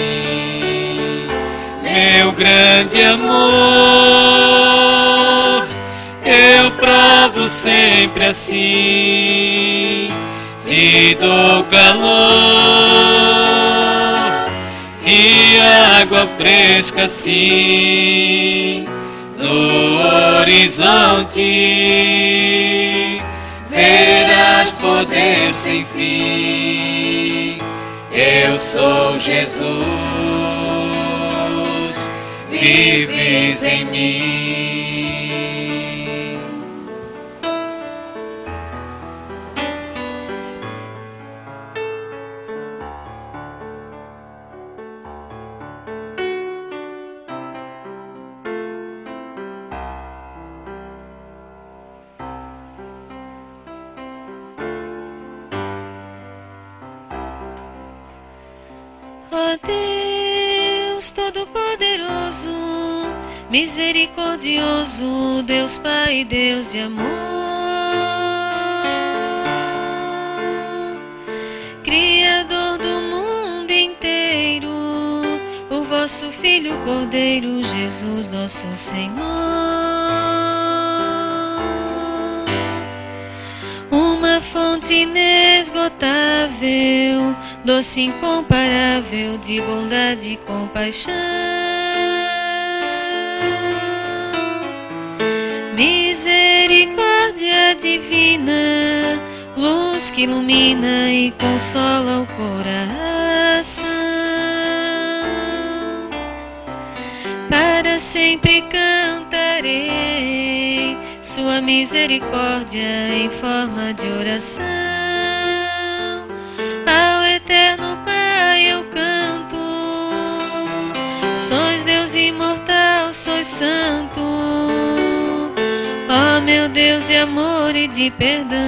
Meu grande amor, eu provo sempre assim. Te dou calor e água fresca assim. No horizonte verás poder sem fim. Eu sou Jesus, vives em mim. Ó Deus Todo-Poderoso, misericordioso, Deus Pai, Deus de amor, Criador do mundo inteiro, o vosso Filho Cordeiro, Jesus nosso Senhor. Uma fonte inesgotável, doce incomparável, de bondade e compaixão, misericórdia divina, luz que ilumina e consola o coração. Para sempre cantarei sua misericórdia em forma de oração. Ao eterno Pai eu canto, sois Deus imortal, sois santo, ó meu Deus de amor e de perdão.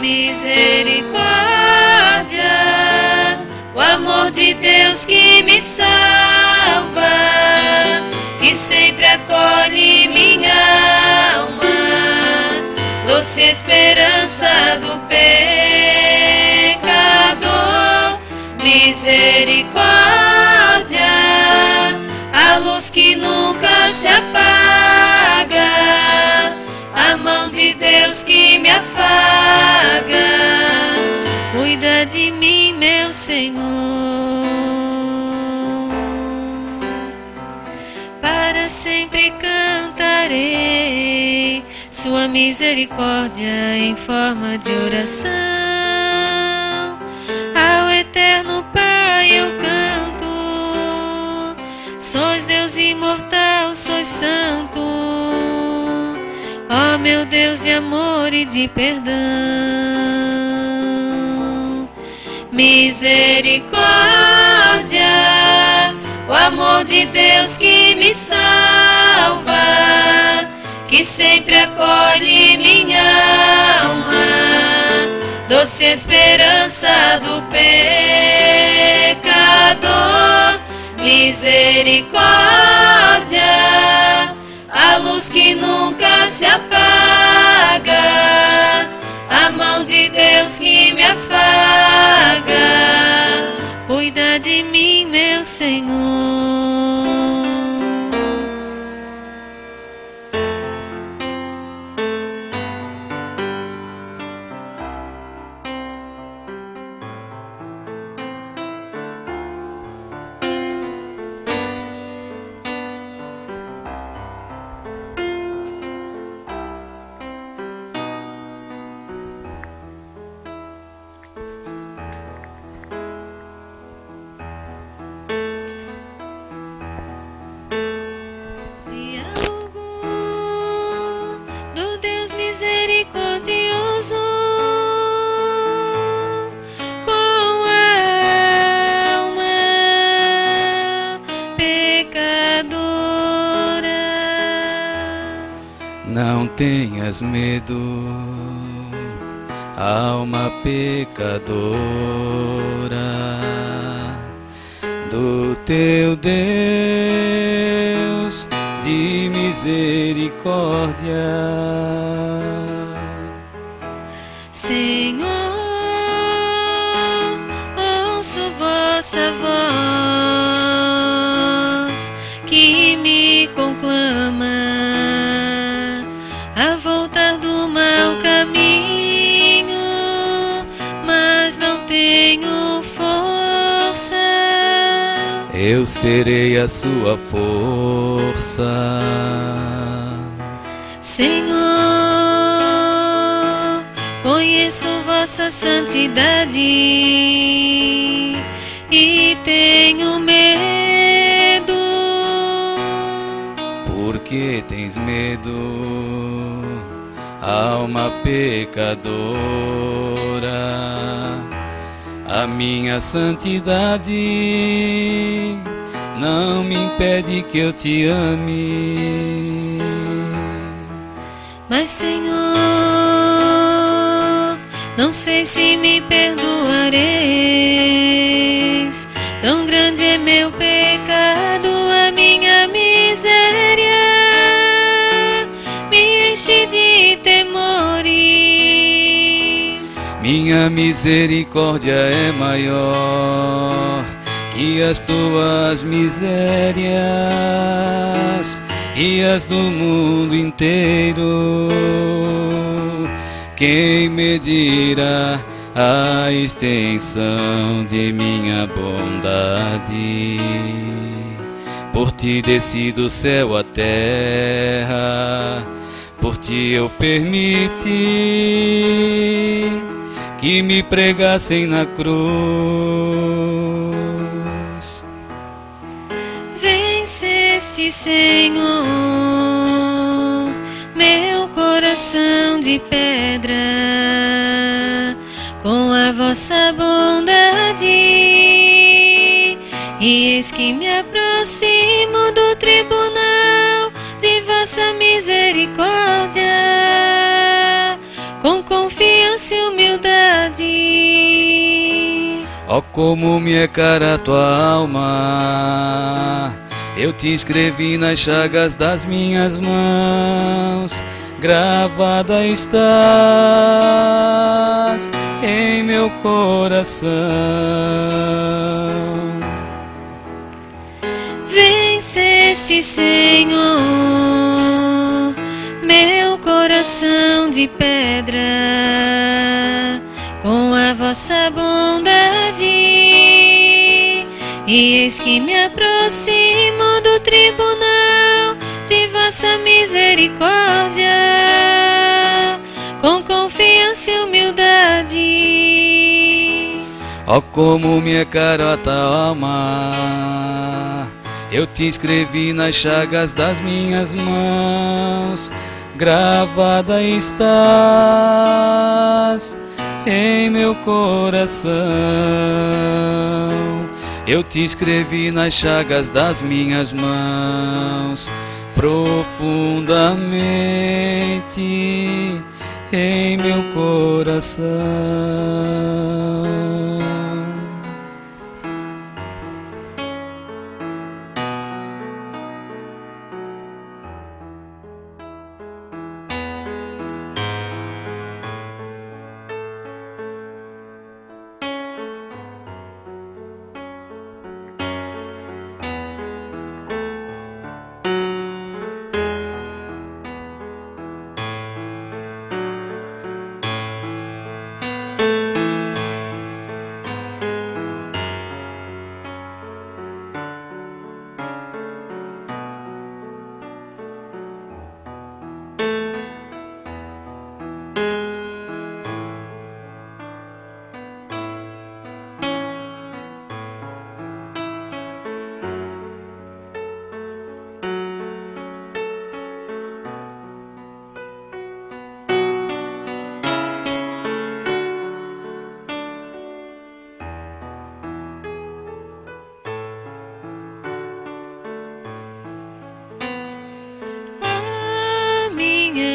Misericórdia, o amor de Deus que me salva, que sempre acolhe minha alma, doce esperança do pecador. Misericórdia, a luz que nunca se apaga, a mão de Deus que me afaga, cuida de mim, meu Senhor. Para sempre cantarei sua misericórdia em forma de oração. Ao eterno Pai eu canto, sois Deus imortal, sois santo, ó meu Deus de amor e de perdão. Misericórdia, o amor de Deus que me salva, que sempre acolhe minha alma, doce esperança do pecador. Misericórdia, a luz que nunca se apaga, a mão de Deus que me afaga, cuida de mim, meu Senhor. Tenhas medo, alma pecadora, do teu Deus de misericórdia. Senhor, ouço vossa voz que me conclama a voltar do mau caminho, mas não tenho força. Eu serei a sua força, Senhor. Conheço vossa santidade e tenho medo. Por que tens medo, alma pecadora? A minha santidade não me impede que eu te ame. Mas, Senhor, não sei se me perdoareis, tão grande é meu pecado, a minha miséria me enche de temores. Minha misericórdia é maior que as tuas misérias e as do mundo inteiro. Quem medirá a extensão de minha bondade? Por ti desci do céu à terra, por ti eu permiti que me pregassem na cruz. Venceste deste, Senhor, meu coração de pedra, com a vossa bondade. E eis que me aproximo do tribunal de vossa misericórdia, com confiança e humildade. Ó, como me é cara a tua alma, eu te escrevi nas chagas das minhas mãos. Gravada estás em meu coração. Venceste, Senhor, meu coração de pedra, com a vossa bondade. E eis que me aproximo do tribunal de vossa misericórdia, com confiança e humildade. Ó, como me é cara a tua alma, eu te escrevi nas chagas das minhas mãos. Gravada estás em meu coração. Eu te escrevi nas chagas das minhas mãos, profundamente em meu coração.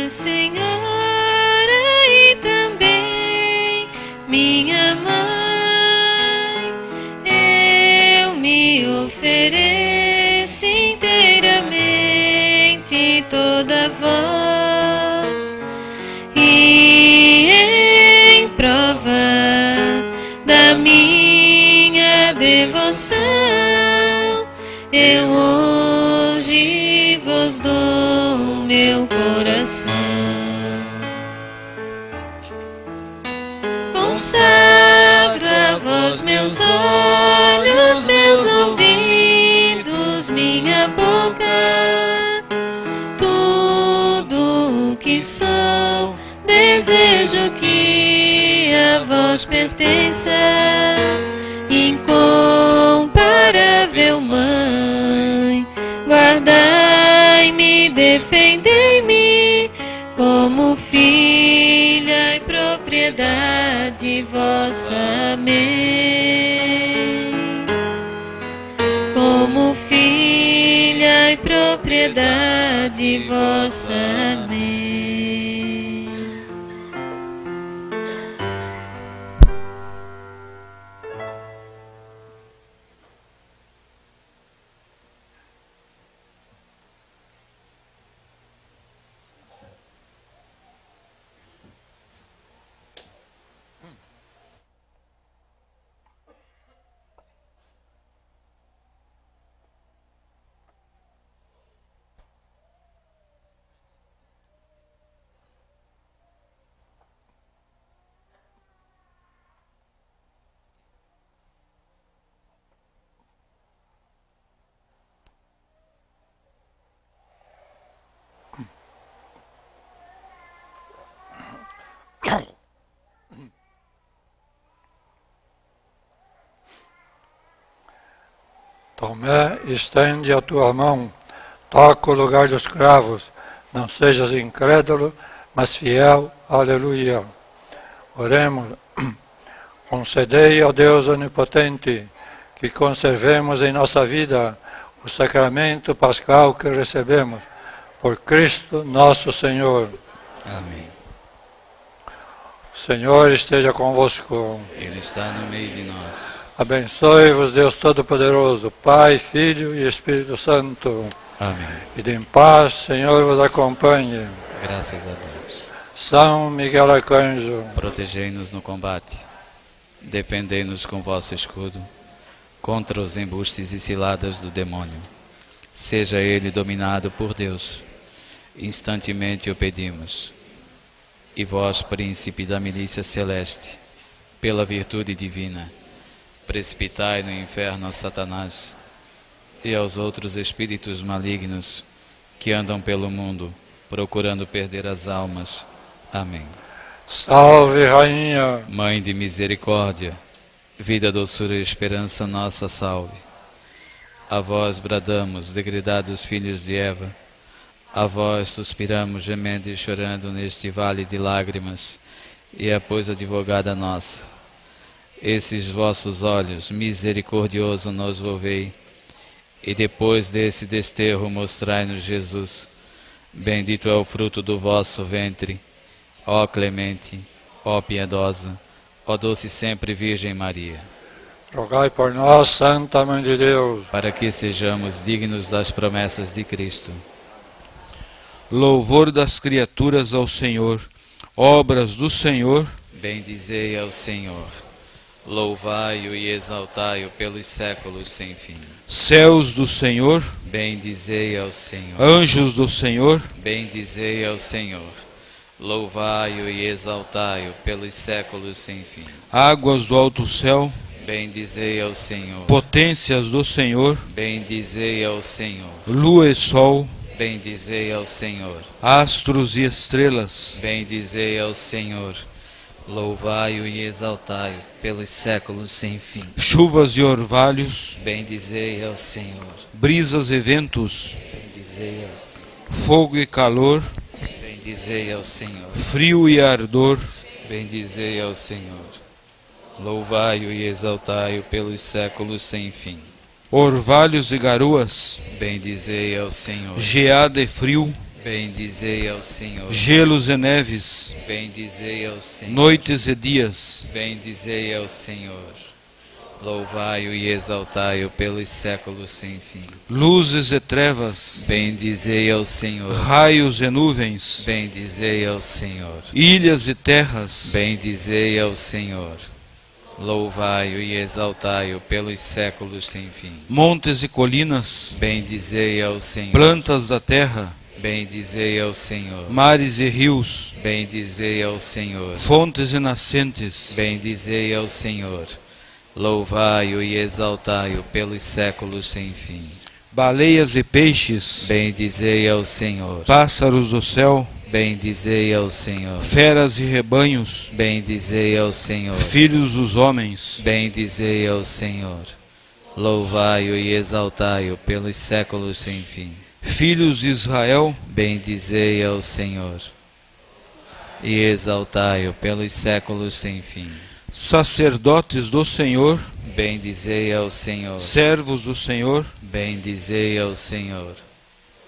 Senhora e também minha mãe, eu me ofereço inteiramente, toda vós, e em prova da minha devoção, eu hoje vos dou meu coração. Consagro a vós meus olhos, meus ouvidos, minha boca, tudo o que sou, desejo que a vós pertença, incomparável Mãe, guardai-me, defendei-me como filha e propriedade vossa, amém. Como filha e propriedade vossa, amém. Tomé, estende a tua mão Toca o lugar dos cravos, não sejas incrédulo, mas fiel, aleluia. Oremos. Concedei ao Deus onipotente que conservemos em nossa vida o sacramento pascal que recebemos, por Cristo nosso Senhor. Amém. O Senhor esteja convosco. Ele está no meio de nós. Abençoe-vos Deus Todo-Poderoso, Pai, Filho e Espírito Santo. Amém. E de em paz, Senhor, vos acompanhe. Graças a Deus. São Miguel Arcanjo, protegei-nos no combate. Defendei-nos com vosso escudo contra os embustes e ciladas do demônio. Seja ele dominado por Deus. Instantemente o pedimos. E vós, príncipe da milícia celeste, pela virtude divina, precipitai no inferno a Satanás e aos outros espíritos malignos que andam pelo mundo procurando perder as almas. Amém. Salve, Rainha, Mãe de misericórdia, vida, doçura e esperança nossa, salve. A vós bradamos, degredados filhos de Eva, a vós suspiramos, gemendo e chorando neste vale de lágrimas, e após advogada nossa, esses vossos olhos misericordioso nos volvei, e depois desse desterro mostrai-nos Jesus. Bendito é o fruto do vosso ventre, ó clemente, ó piedosa, ó doce sempre Virgem Maria. Rogai por nós, Santa Mãe de Deus, para que sejamos dignos das promessas de Cristo. Louvor das criaturas ao Senhor, obras do Senhor, bendizei ao Senhor, louvai-o e exaltai-o pelos séculos sem fim. Céus do Senhor, bendizei ao Senhor, anjos do Senhor, bendizei ao Senhor, louvai-o e exaltai-o pelos séculos sem fim. Águas do alto céu, bendizei ao Senhor, potências do Senhor, bendizei ao Senhor, lua e sol, bendizei ao Senhor, astros e estrelas, bendizei ao Senhor, louvai-o e exaltai-o pelos séculos sem fim. Chuvas e orvalhos, bendizei ao Senhor, brisas e ventos, bendizei ao Senhor, fogo e calor, bendizei ao Senhor, frio e ardor, bendizei ao Senhor, louvai-o e exaltai-o pelos séculos sem fim. Orvalhos e garoas, bendizei ao Senhor, geada e frio, bendizei ao Senhor, gelos e neves, bendizei ao Senhor, noites e dias, bendizei ao Senhor, louvai-o e exaltai-o pelos séculos sem fim. Luzes e trevas, bendizei ao Senhor, raios e nuvens, bendizei ao Senhor, ilhas e terras, bendizei ao Senhor, louvai-o e exaltai-o pelos séculos sem fim. Montes e colinas, bendizei ao Senhor, plantas da terra, bendizei ao Senhor, mares e rios, bendizei ao Senhor, fontes e nascentes, bendizei ao Senhor, louvai-o e exaltai-o pelos séculos sem fim. Baleias e peixes, bendizei ao Senhor, pássaros do céu, bendizei ao Senhor, feras e rebanhos, bendizei ao Senhor, filhos dos homens, bendizei ao Senhor, louvai-o e exaltai-o pelos séculos sem fim. Filhos de Israel, bendizei ao Senhor e exaltai-o pelos séculos sem fim. Sacerdotes do Senhor, bendizei ao Senhor, servos do Senhor, bendizei ao Senhor,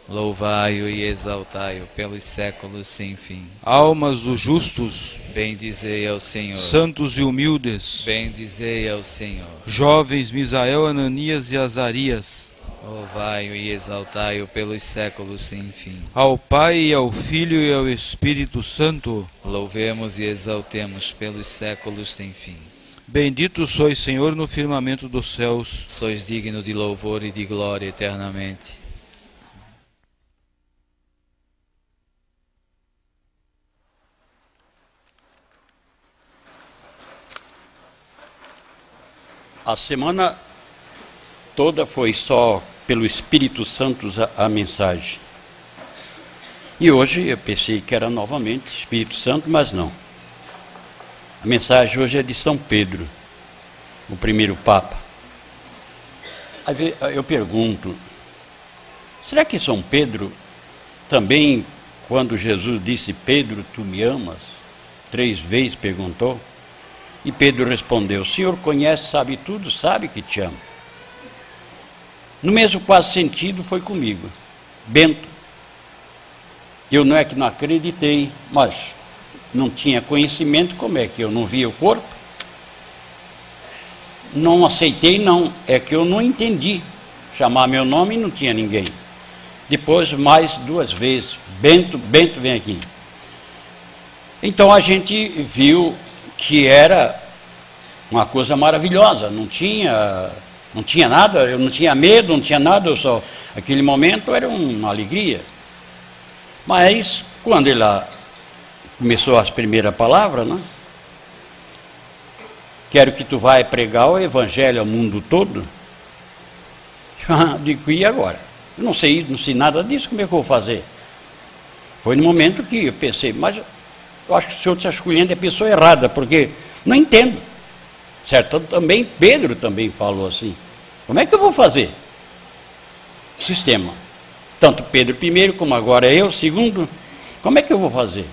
louvai-o e exaltai-o pelos séculos sem fim. Almas dos justos, bendizei ao Senhor, santos e humildes, bendizei ao Senhor, jovens Misael, Ananias e Azarias, louvai-o e exaltai-o pelos séculos sem fim. Ao Pai e ao Filho e ao Espírito Santo, louvemos e exaltemos pelos séculos sem fim. Bendito sois, Senhor, no firmamento dos céus, sois digno de louvor e de glória eternamente. A semana toda foi só pelo Espírito Santo a, a mensagem. E hoje eu pensei que era novamente Espírito Santo, mas não. A mensagem hoje é de São Pedro, o primeiro Papa. Eu pergunto, Será que São Pedro também, quando Jesus disse, Pedro, tu me amas? Três vezes perguntou. E Pedro respondeu, Senhor, conhece, sabe tudo, sabe que te amo. No mesmo quase sentido foi comigo, Bento. Eu não é que não acreditei, mas não tinha conhecimento, como é que eu não via o corpo? Não aceitei não, é que eu não entendi. Chamar meu nome e não tinha ninguém. Depois, mais duas vezes, Bento, Bento vem aqui. Então a gente viu que era uma coisa maravilhosa, não tinha, não tinha nada, eu não tinha medo, não tinha nada, eu só, aquele momento era uma alegria. Mas, quando ele começou as primeiras palavras, né? Quero que tu vai pregar o evangelho ao mundo todo. Eu digo, e agora? Eu não sei, não sei nada disso, como é que eu vou fazer? Foi no momento que eu pensei, mas eu acho que o Senhor está escolhendo a pessoa errada, porque não entendo. Certo? Também, Pedro também falou assim, como é que eu vou fazer? Sistema. Tanto Pedro primeiro, como agora eu, segundo, como é que eu vou fazer?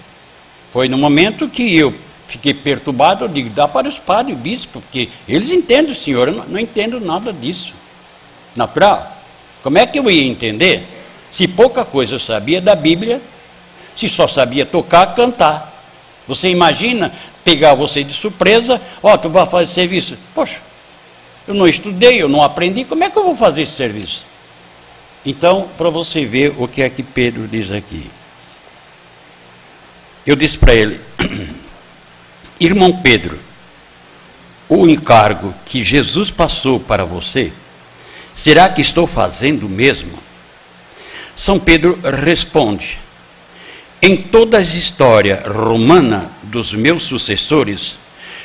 Foi no momento que eu fiquei perturbado, eu digo, dá para os padres e bispo, porque eles entendem, Senhor, eu não, não entendo nada disso. Natural. Como é que eu ia entender se pouca coisa eu sabia da Bíblia, se só sabia tocar, cantar? Você imagina pegar você de surpresa, ó, oh, tu vai fazer serviço. Poxa, eu não estudei, eu não aprendi, como é que eu vou fazer esse serviço? Então, para você ver o que é que Pedro diz aqui. Eu disse para ele, irmão Pedro, o encargo que Jesus passou para você, será que estou fazendo o mesmo? São Pedro responde, em toda a história romana dos meus sucessores,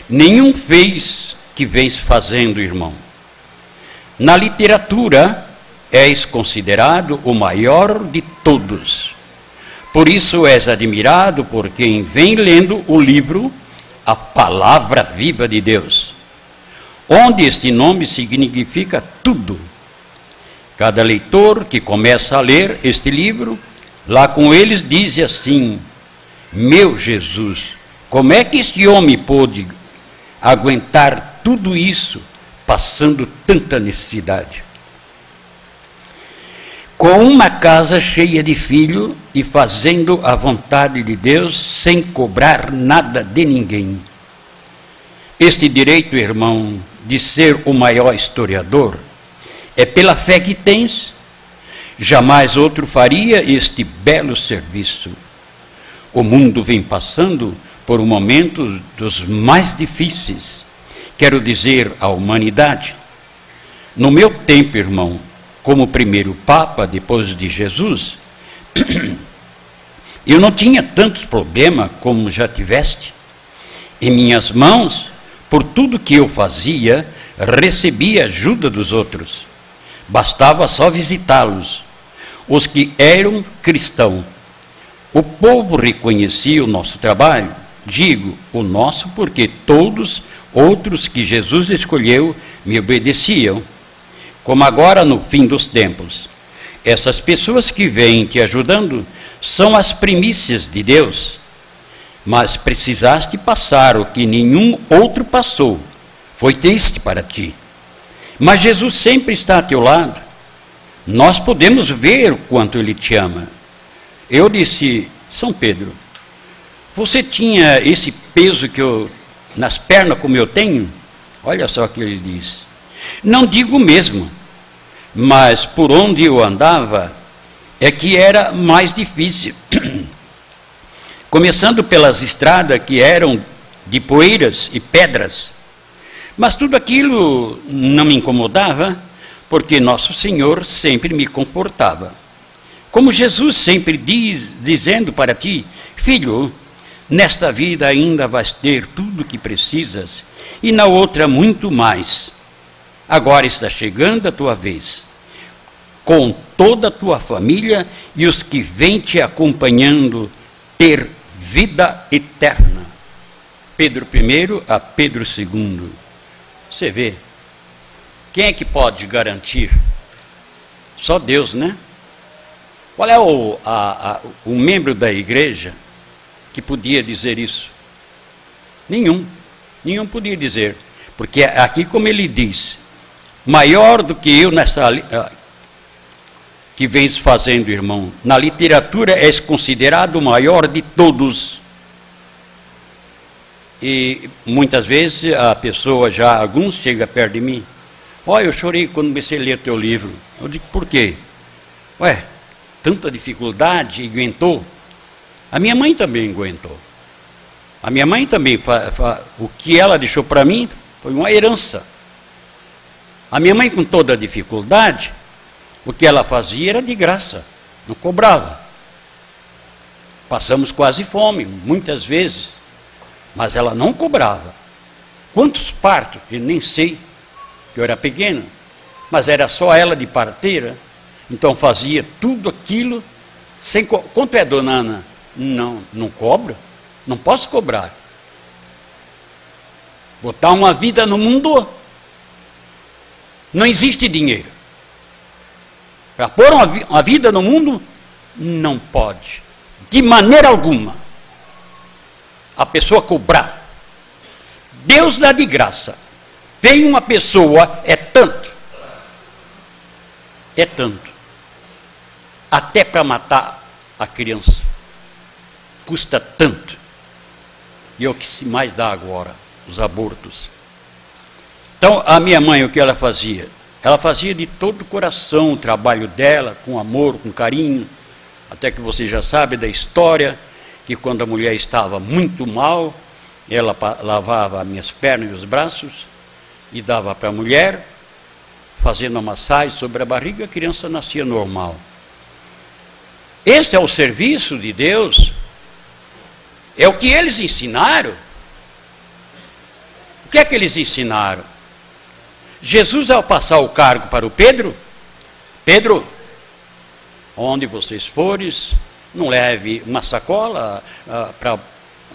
nenhum fez que vens fazendo, irmão. Na literatura, és considerado o maior de todos. Por isso és admirado por quem vem lendo o livro A Palavra Viva de Deus, onde este nome significa tudo. Cada leitor que começa a ler este livro, lá com eles diz assim, meu Jesus, como é que este homem pôde aguentar tudo isso, passando tanta necessidade? Com uma casa cheia de filhos e fazendo a vontade de Deus sem cobrar nada de ninguém. Este direito, irmão, de ser o maior historiador, é pela fé que tens, jamais outro faria este belo serviço. O mundo vem passando por um momento dos mais difíceis, quero dizer, a humanidade. No meu tempo, irmão, como primeiro Papa, depois de Jesus, eu não tinha tantos problemas como já tiveste. Em minhas mãos, por tudo que eu fazia, recebia ajuda dos outros. Bastava só visitá-los, os que eram cristãos. O povo reconhecia o nosso trabalho, digo, o nosso, porque todos outros que Jesus escolheu me obedeciam. Como agora no fim dos tempos. Essas pessoas que vêm te ajudando são as primícias de Deus. Mas precisaste passar o que nenhum outro passou. Foi triste para ti. Mas Jesus sempre está a teu lado. Nós podemos ver o quanto Ele te ama. Eu disse, São Pedro, você tinha esse peso que eu, nas pernas como eu tenho? Olha só o que ele diz. Não digo mesmo. Mas por onde eu andava, é que era mais difícil. Começando pelas estradas que eram de poeiras e pedras. Mas tudo aquilo não me incomodava, porque Nosso Senhor sempre me confortava. Como Jesus sempre diz, dizendo para ti, filho, nesta vida ainda vais ter tudo o que precisas, e na outra muito mais. Agora está chegando a tua vez, com toda a tua família e os que vêm te acompanhando, ter vida eterna. Pedro primeiro a Pedro segundo. Você vê, quem é que pode garantir? Só Deus, né? Qual é o, a, a, o membro da igreja que podia dizer isso? Nenhum. Nenhum podia dizer. Porque aqui, como ele diz, maior do que eu nessa... que vens fazendo, irmão, na literatura és considerado o maior de todos. E muitas vezes a pessoa já, alguns chega perto de mim, ó, eu chorei quando comecei a ler teu livro. Eu digo, por quê? Ué, tanta dificuldade, aguentou. A minha mãe também aguentou. A minha mãe também, fa, fa, o que ela deixou para mim foi uma herança. A minha mãe, com toda a dificuldade, o que ela fazia era de graça, não cobrava. Passamos quase fome, muitas vezes, mas ela não cobrava. Quantos partos, eu nem sei, que eu era pequeno, mas era só ela de parteira, então fazia tudo aquilo, sem co... Quanto é, dona Ana? Não, não cobra, não posso cobrar. Botar uma vida no mundo, não existe dinheiro. Para pôr uma, vi uma vida no mundo, não pode. De maneira alguma. A pessoa cobrar. Deus dá de graça. Vem uma pessoa, é tanto. É tanto. Até para matar a criança. Custa tanto. E é o que se mais dá agora, os abortos. Então, a minha mãe, o que ela fazia? Ela fazia de todo o coração o trabalho dela, com amor, com carinho, até que você já sabe da história, que quando a mulher estava muito mal, ela lavava as minhas pernas e os braços, e dava para a mulher, fazendo a massagem sobre a barriga, a criança nascia normal. Esse é o serviço de Deus, é o que eles ensinaram. O que é que eles ensinaram? Jesus, ao passar o cargo para o Pedro, Pedro, onde vocês fores, não leve uma sacola, ah, pra,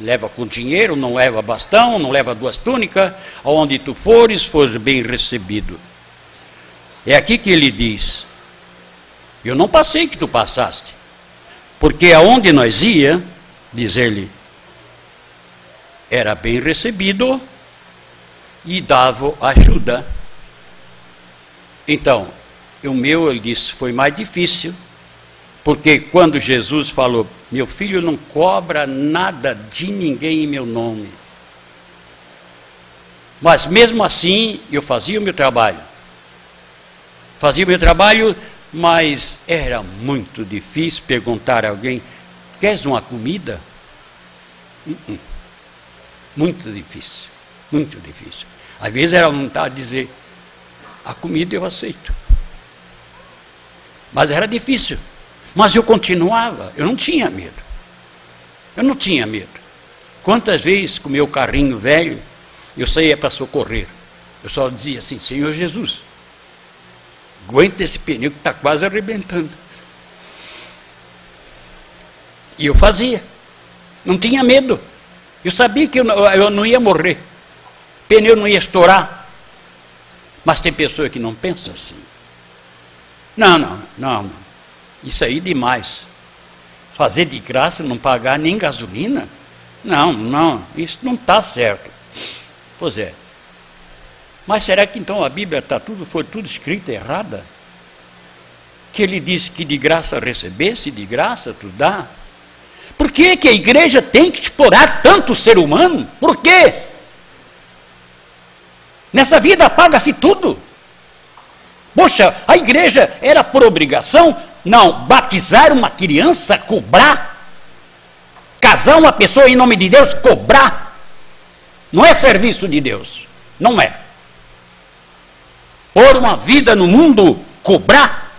leva com dinheiro, não leva bastão, não leva duas túnicas, aonde tu fores, fores bem recebido. É aqui que ele diz, eu não passei que tu passaste, porque aonde nós ia, diz ele, era bem recebido e dava ajuda. Então, o meu, ele disse, foi mais difícil, porque quando Jesus falou, meu filho não cobra nada de ninguém em meu nome. Mas mesmo assim, eu fazia o meu trabalho. Fazia o meu trabalho, mas era muito difícil perguntar a alguém, queres uma comida? Uh-uh. Muito difícil, muito difícil. Às vezes era vontade de dizer, a comida eu aceito. Mas era difícil. Mas eu continuava, eu não tinha medo. Eu não tinha medo. Quantas vezes com o meu carrinho velho, eu saía para socorrer. Eu só dizia assim, Senhor Jesus, aguenta esse pneu que está quase arrebentando. E eu fazia. Não tinha medo. Eu sabia que eu não, eu não ia morrer. O pneu não ia estourar. Mas tem pessoa que não pensa assim. Não, não, não. Isso aí é demais. Fazer de graça, não pagar nem gasolina? Não, não. Isso não está certo. Pois é. Mas será que então a Bíblia tá tudo, foi tudo escrito errada? Que ele disse que de graça recebesse, de graça tu dá? Por que que a igreja tem que explorar tanto o ser humano? Por quê? Nessa vida paga-se tudo. Poxa, a igreja era por obrigação, não, batizar uma criança, cobrar. Casar uma pessoa em nome de Deus, cobrar. Não é serviço de Deus, não é. Pôr uma vida no mundo, cobrar.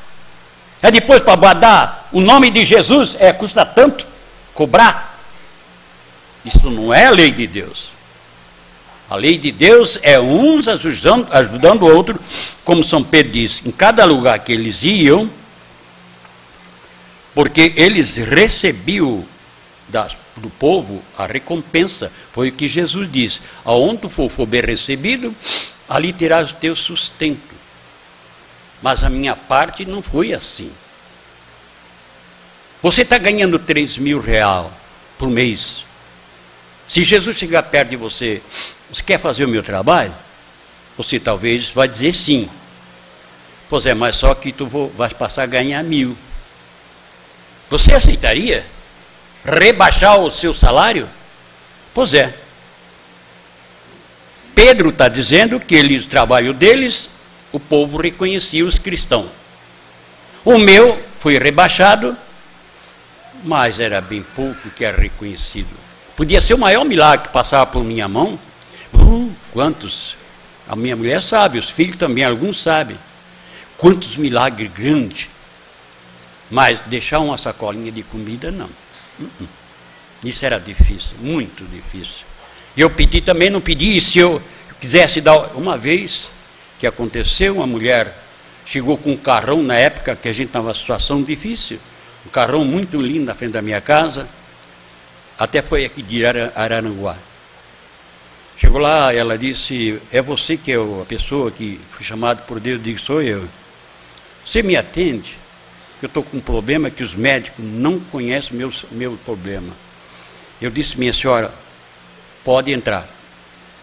É depois para guardar o nome de Jesus, é, custa tanto, cobrar. Isso não é a lei de Deus. A lei de Deus é uns ajudando, ajudando o outro, como São Pedro diz, em cada lugar que eles iam, porque eles recebiam das, do povo a recompensa. Foi o que Jesus diz, aonde tu for, for bem recebido, ali terás o teu sustento. Mas a minha parte não foi assim. Você está ganhando três mil reais por mês. Se Jesus chegar perto de você, você quer fazer o meu trabalho? Você talvez vai dizer sim. Pois é, mas só que tu vai passar a ganhar mil. Você aceitaria rebaixar o seu salário? Pois é. Pedro está dizendo que ele, o trabalho deles, o povo reconhecia os cristãos. O meu foi rebaixado, mas era bem pouco que era reconhecido. Podia ser o maior milagre que passava por minha mão. Uh, quantos? A minha mulher sabe, os filhos também, alguns sabem. Quantos milagres grandes. Mas deixar uma sacolinha de comida, não. Uh-uh. Isso era difícil, muito difícil. Eu pedi também, não pedi, se eu quisesse dar... Uma vez que aconteceu, uma mulher chegou com um carrão, na época que a gente estava em uma situação difícil, um carrão muito lindo na frente da minha casa, até foi aqui de Araranguá. Chegou lá, ela disse, é você que é a pessoa que foi chamada por Deus? Eu disse, sou eu. Você me atende? Eu estou com um problema que os médicos não conhecem o meu, meu problema. Eu disse, minha senhora, pode entrar.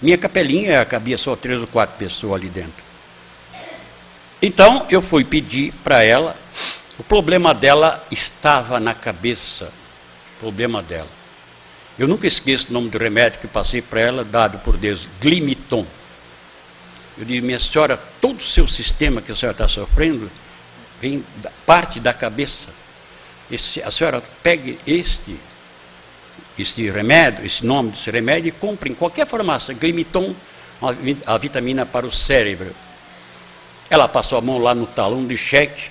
Minha capelinha cabia só três ou quatro pessoas ali dentro. Então eu fui pedir para ela, o problema dela estava na cabeça, o problema dela. Eu nunca esqueço o nome do remédio que passei para ela, dado por Deus, Glimiton. Eu disse, minha senhora, todo o seu sistema que a senhora está sofrendo, vem da parte da cabeça. Esse, a senhora pegue este... Esse remédio, esse nome desse remédio, e compre em qualquer farmácia, Glimiton, a vitamina para o cérebro. Ela passou a mão lá no talão de cheque,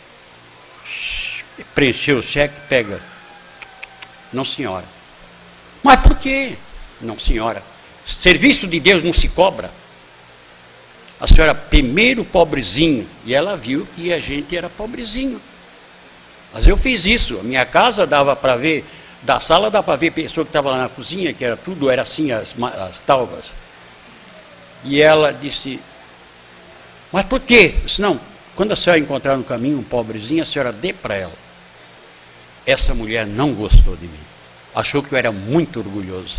preencheu o cheque, pega. Não, senhora. Mas por quê? Não, senhora. Serviço de Deus não se cobra. A senhora, primeiro pobrezinho, e ela viu que a gente era pobrezinho. Mas eu fiz isso, a minha casa dava para ver. Da sala dá para ver a pessoa que estava lá na cozinha, que era tudo, era assim, as, as talvas. E ela disse, mas por quê? Eu disse, não, quando a senhora encontrar no caminho um pobrezinho, a senhora dê para ela. Essa mulher não gostou de mim. Achou que eu era muito orgulhoso.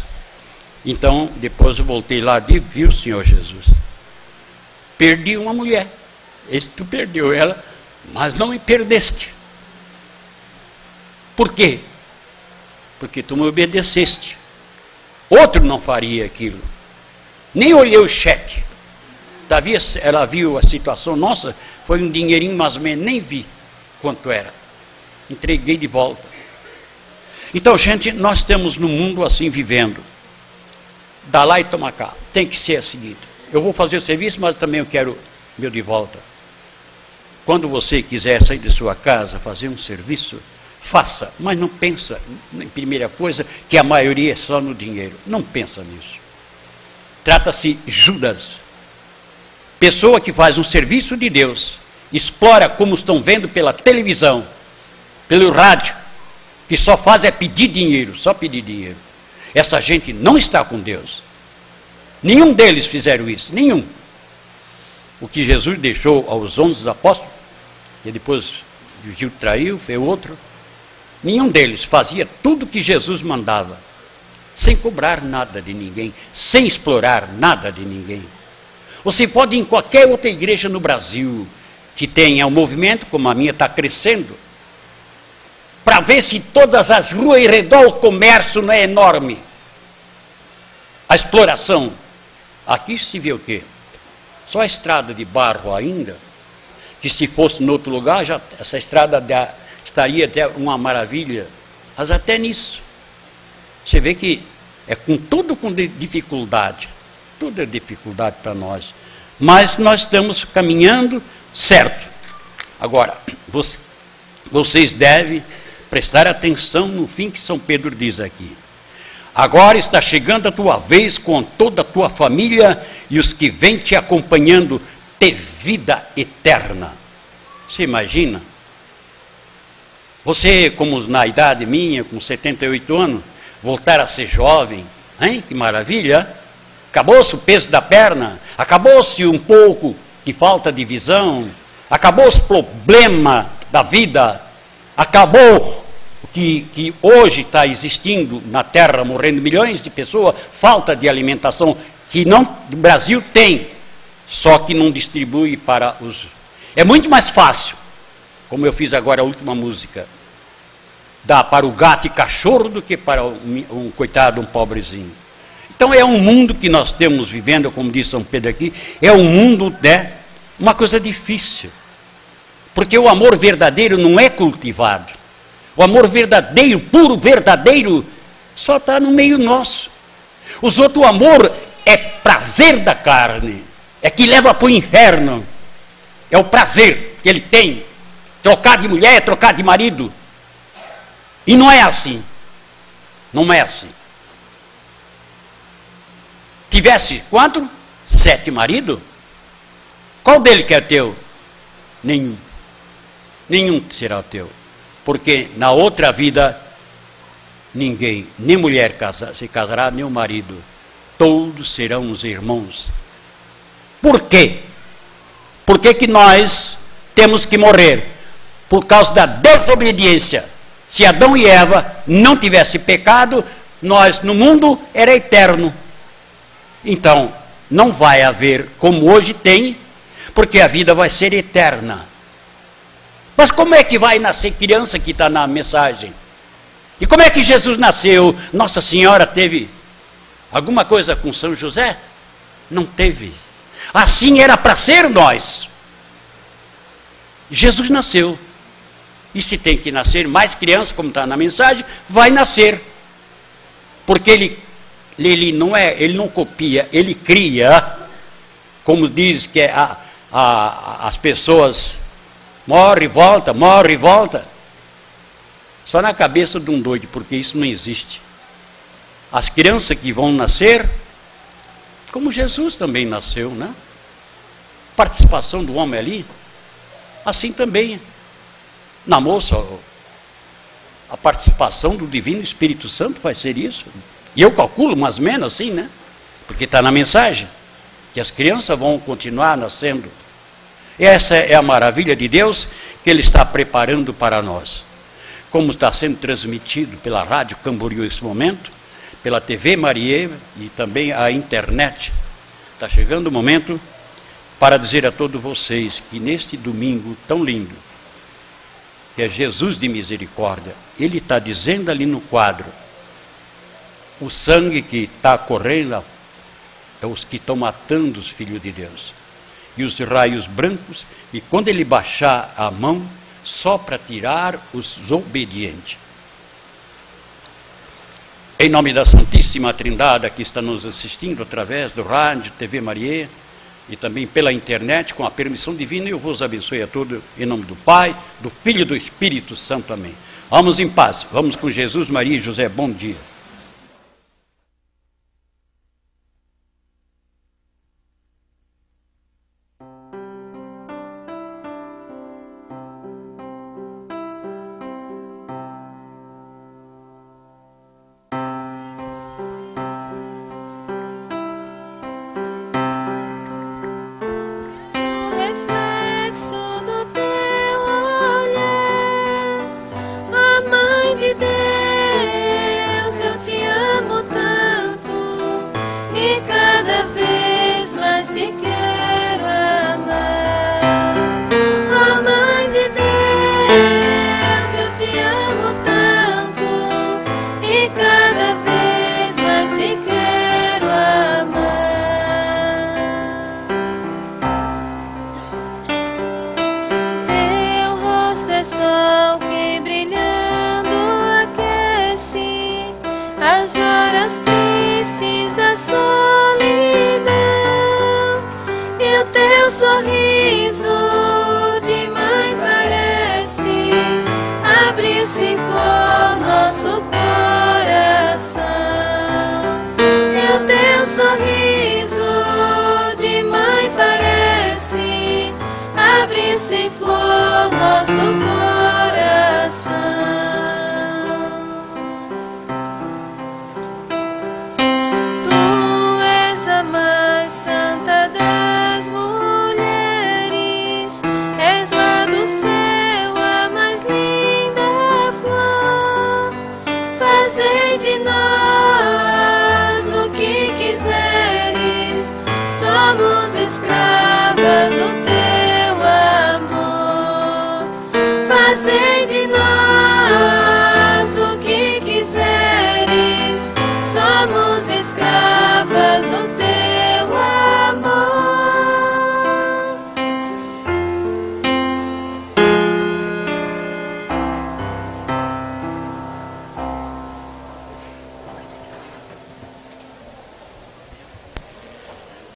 Então, depois eu voltei lá e vi o Senhor Jesus. Perdi uma mulher. Esse tu perdeu ela, mas não me perdeste. Por quê? Porque tu me obedeceste. Outro não faria aquilo. Nem olhei o cheque. Ela viu a situação nossa, foi um dinheirinho mais ou menos, nem vi quanto era. Entreguei de volta. Então, gente, nós estamos no mundo assim vivendo. Dá lá e toma cá. Tem que ser a seguinte. Eu vou fazer o serviço, mas também eu quero meu de volta. Quando você quiser sair de sua casa, fazer um serviço, faça, mas não pensa, em primeira coisa, que a maioria é só no dinheiro. Não pensa nisso. Trata-se de Judas. Pessoa que faz um serviço de Deus, explora como estão vendo pela televisão, pelo rádio, que só faz é pedir dinheiro, só pedir dinheiro. Essa gente não está com Deus. Nenhum deles fizeram isso, nenhum. O que Jesus deixou aos onze apóstolos, que depois o Gil traiu, foi outro, nenhum deles fazia tudo que Jesus mandava, sem cobrar nada de ninguém, sem explorar nada de ninguém. Você pode ir em qualquer outra igreja no Brasil, que tenha um movimento, como a minha está crescendo, para ver se todas as ruas em redor o comércio não é enorme. A exploração. Aqui se vê o quê? Só a estrada de barro ainda, que se fosse em outro lugar, já, essa estrada da... estaria até uma maravilha, mas até nisso. Você vê que é com tudo com dificuldade, tudo é dificuldade para nós, mas nós estamos caminhando certo. Agora, você, vocês devem prestar atenção no fim que São Pedro diz aqui. Agora está chegando a tua vez com toda a tua família e os que vêm te acompanhando ter vida eterna. Você imagina? Você, como na idade minha, com setenta e oito anos, voltar a ser jovem, hein? Que maravilha! Acabou-se o peso da perna, acabou-se um pouco de falta de visão, acabou-se o problema da vida, acabou que, que hoje está existindo na Terra, morrendo milhões de pessoas, falta de alimentação, que não, o Brasil tem, só que não distribui para os... É muito mais fácil, como eu fiz agora a última música, dar para o gato e cachorro do que para um, um coitado, um pobrezinho. Então é um mundo que nós temos vivendo, como diz São Pedro aqui, é um mundo, né, uma coisa difícil. Porque o amor verdadeiro não é cultivado. O amor verdadeiro, puro, verdadeiro, só está no meio nosso. Os outros, o amor é prazer da carne, é que leva para o inferno. É o prazer que ele tem. Trocar de mulher é trocar de marido. E não é assim. Não é assim. Tivesse quanto? Sete maridos? Qual dele que é teu? Nenhum. Nenhum será teu. Porque na outra vida, ninguém, nem mulher casa, se casará, nem o marido. Todos serão os irmãos. Por quê? Por que que nós temos que morrer? Por causa da desobediência. Se Adão e Eva não tivessem pecado, nós no mundo era eterno. Então, não vai haver, como hoje tem, porque a vida vai ser eterna. Mas como é que vai nascer criança que está na mensagem? E como é que Jesus nasceu? Nossa Senhora teve alguma coisa com São José? Não teve. Assim era para ser nós. Jesus nasceu. E se tem que nascer mais criança, como está na mensagem, vai nascer. Porque ele, ele, não, é, ele não copia, ele cria. Como diz que a, a, as pessoas morrem e voltam, morrem e voltam. Só na cabeça de um doido, porque isso não existe. As crianças que vão nascer, como Jesus também nasceu, né? Participação do homem ali, assim também. Na moça, a participação do Divino Espírito Santo vai ser isso. E eu calculo mais ou menos assim, né? Porque está na mensagem, que as crianças vão continuar nascendo. Essa é a maravilha de Deus que Ele está preparando para nós. Como está sendo transmitido pela Rádio Camboriú nesse momento, pela T V Maria e também a internet. Está chegando o momento para dizer a todos vocês que neste domingo tão lindo, que é Jesus de misericórdia, Ele está dizendo ali no quadro, o sangue que está correndo é os que estão matando os filhos de Deus. E os raios brancos, e quando Ele baixar a mão, só para tirar os obedientes. Em nome da Santíssima Trindade, que está nos assistindo através do rádio, T V Maria, e também pela internet, com a permissão divina, eu vos abençoe a todos, em nome do Pai, do Filho e do Espírito Santo. Amém. Vamos em paz. Vamos com Jesus, Maria e José. Bom dia. És lá do céu a mais linda flor, somos escravas do teu amor. Fazei de nós o que quiseres, somos escravas do teu amor.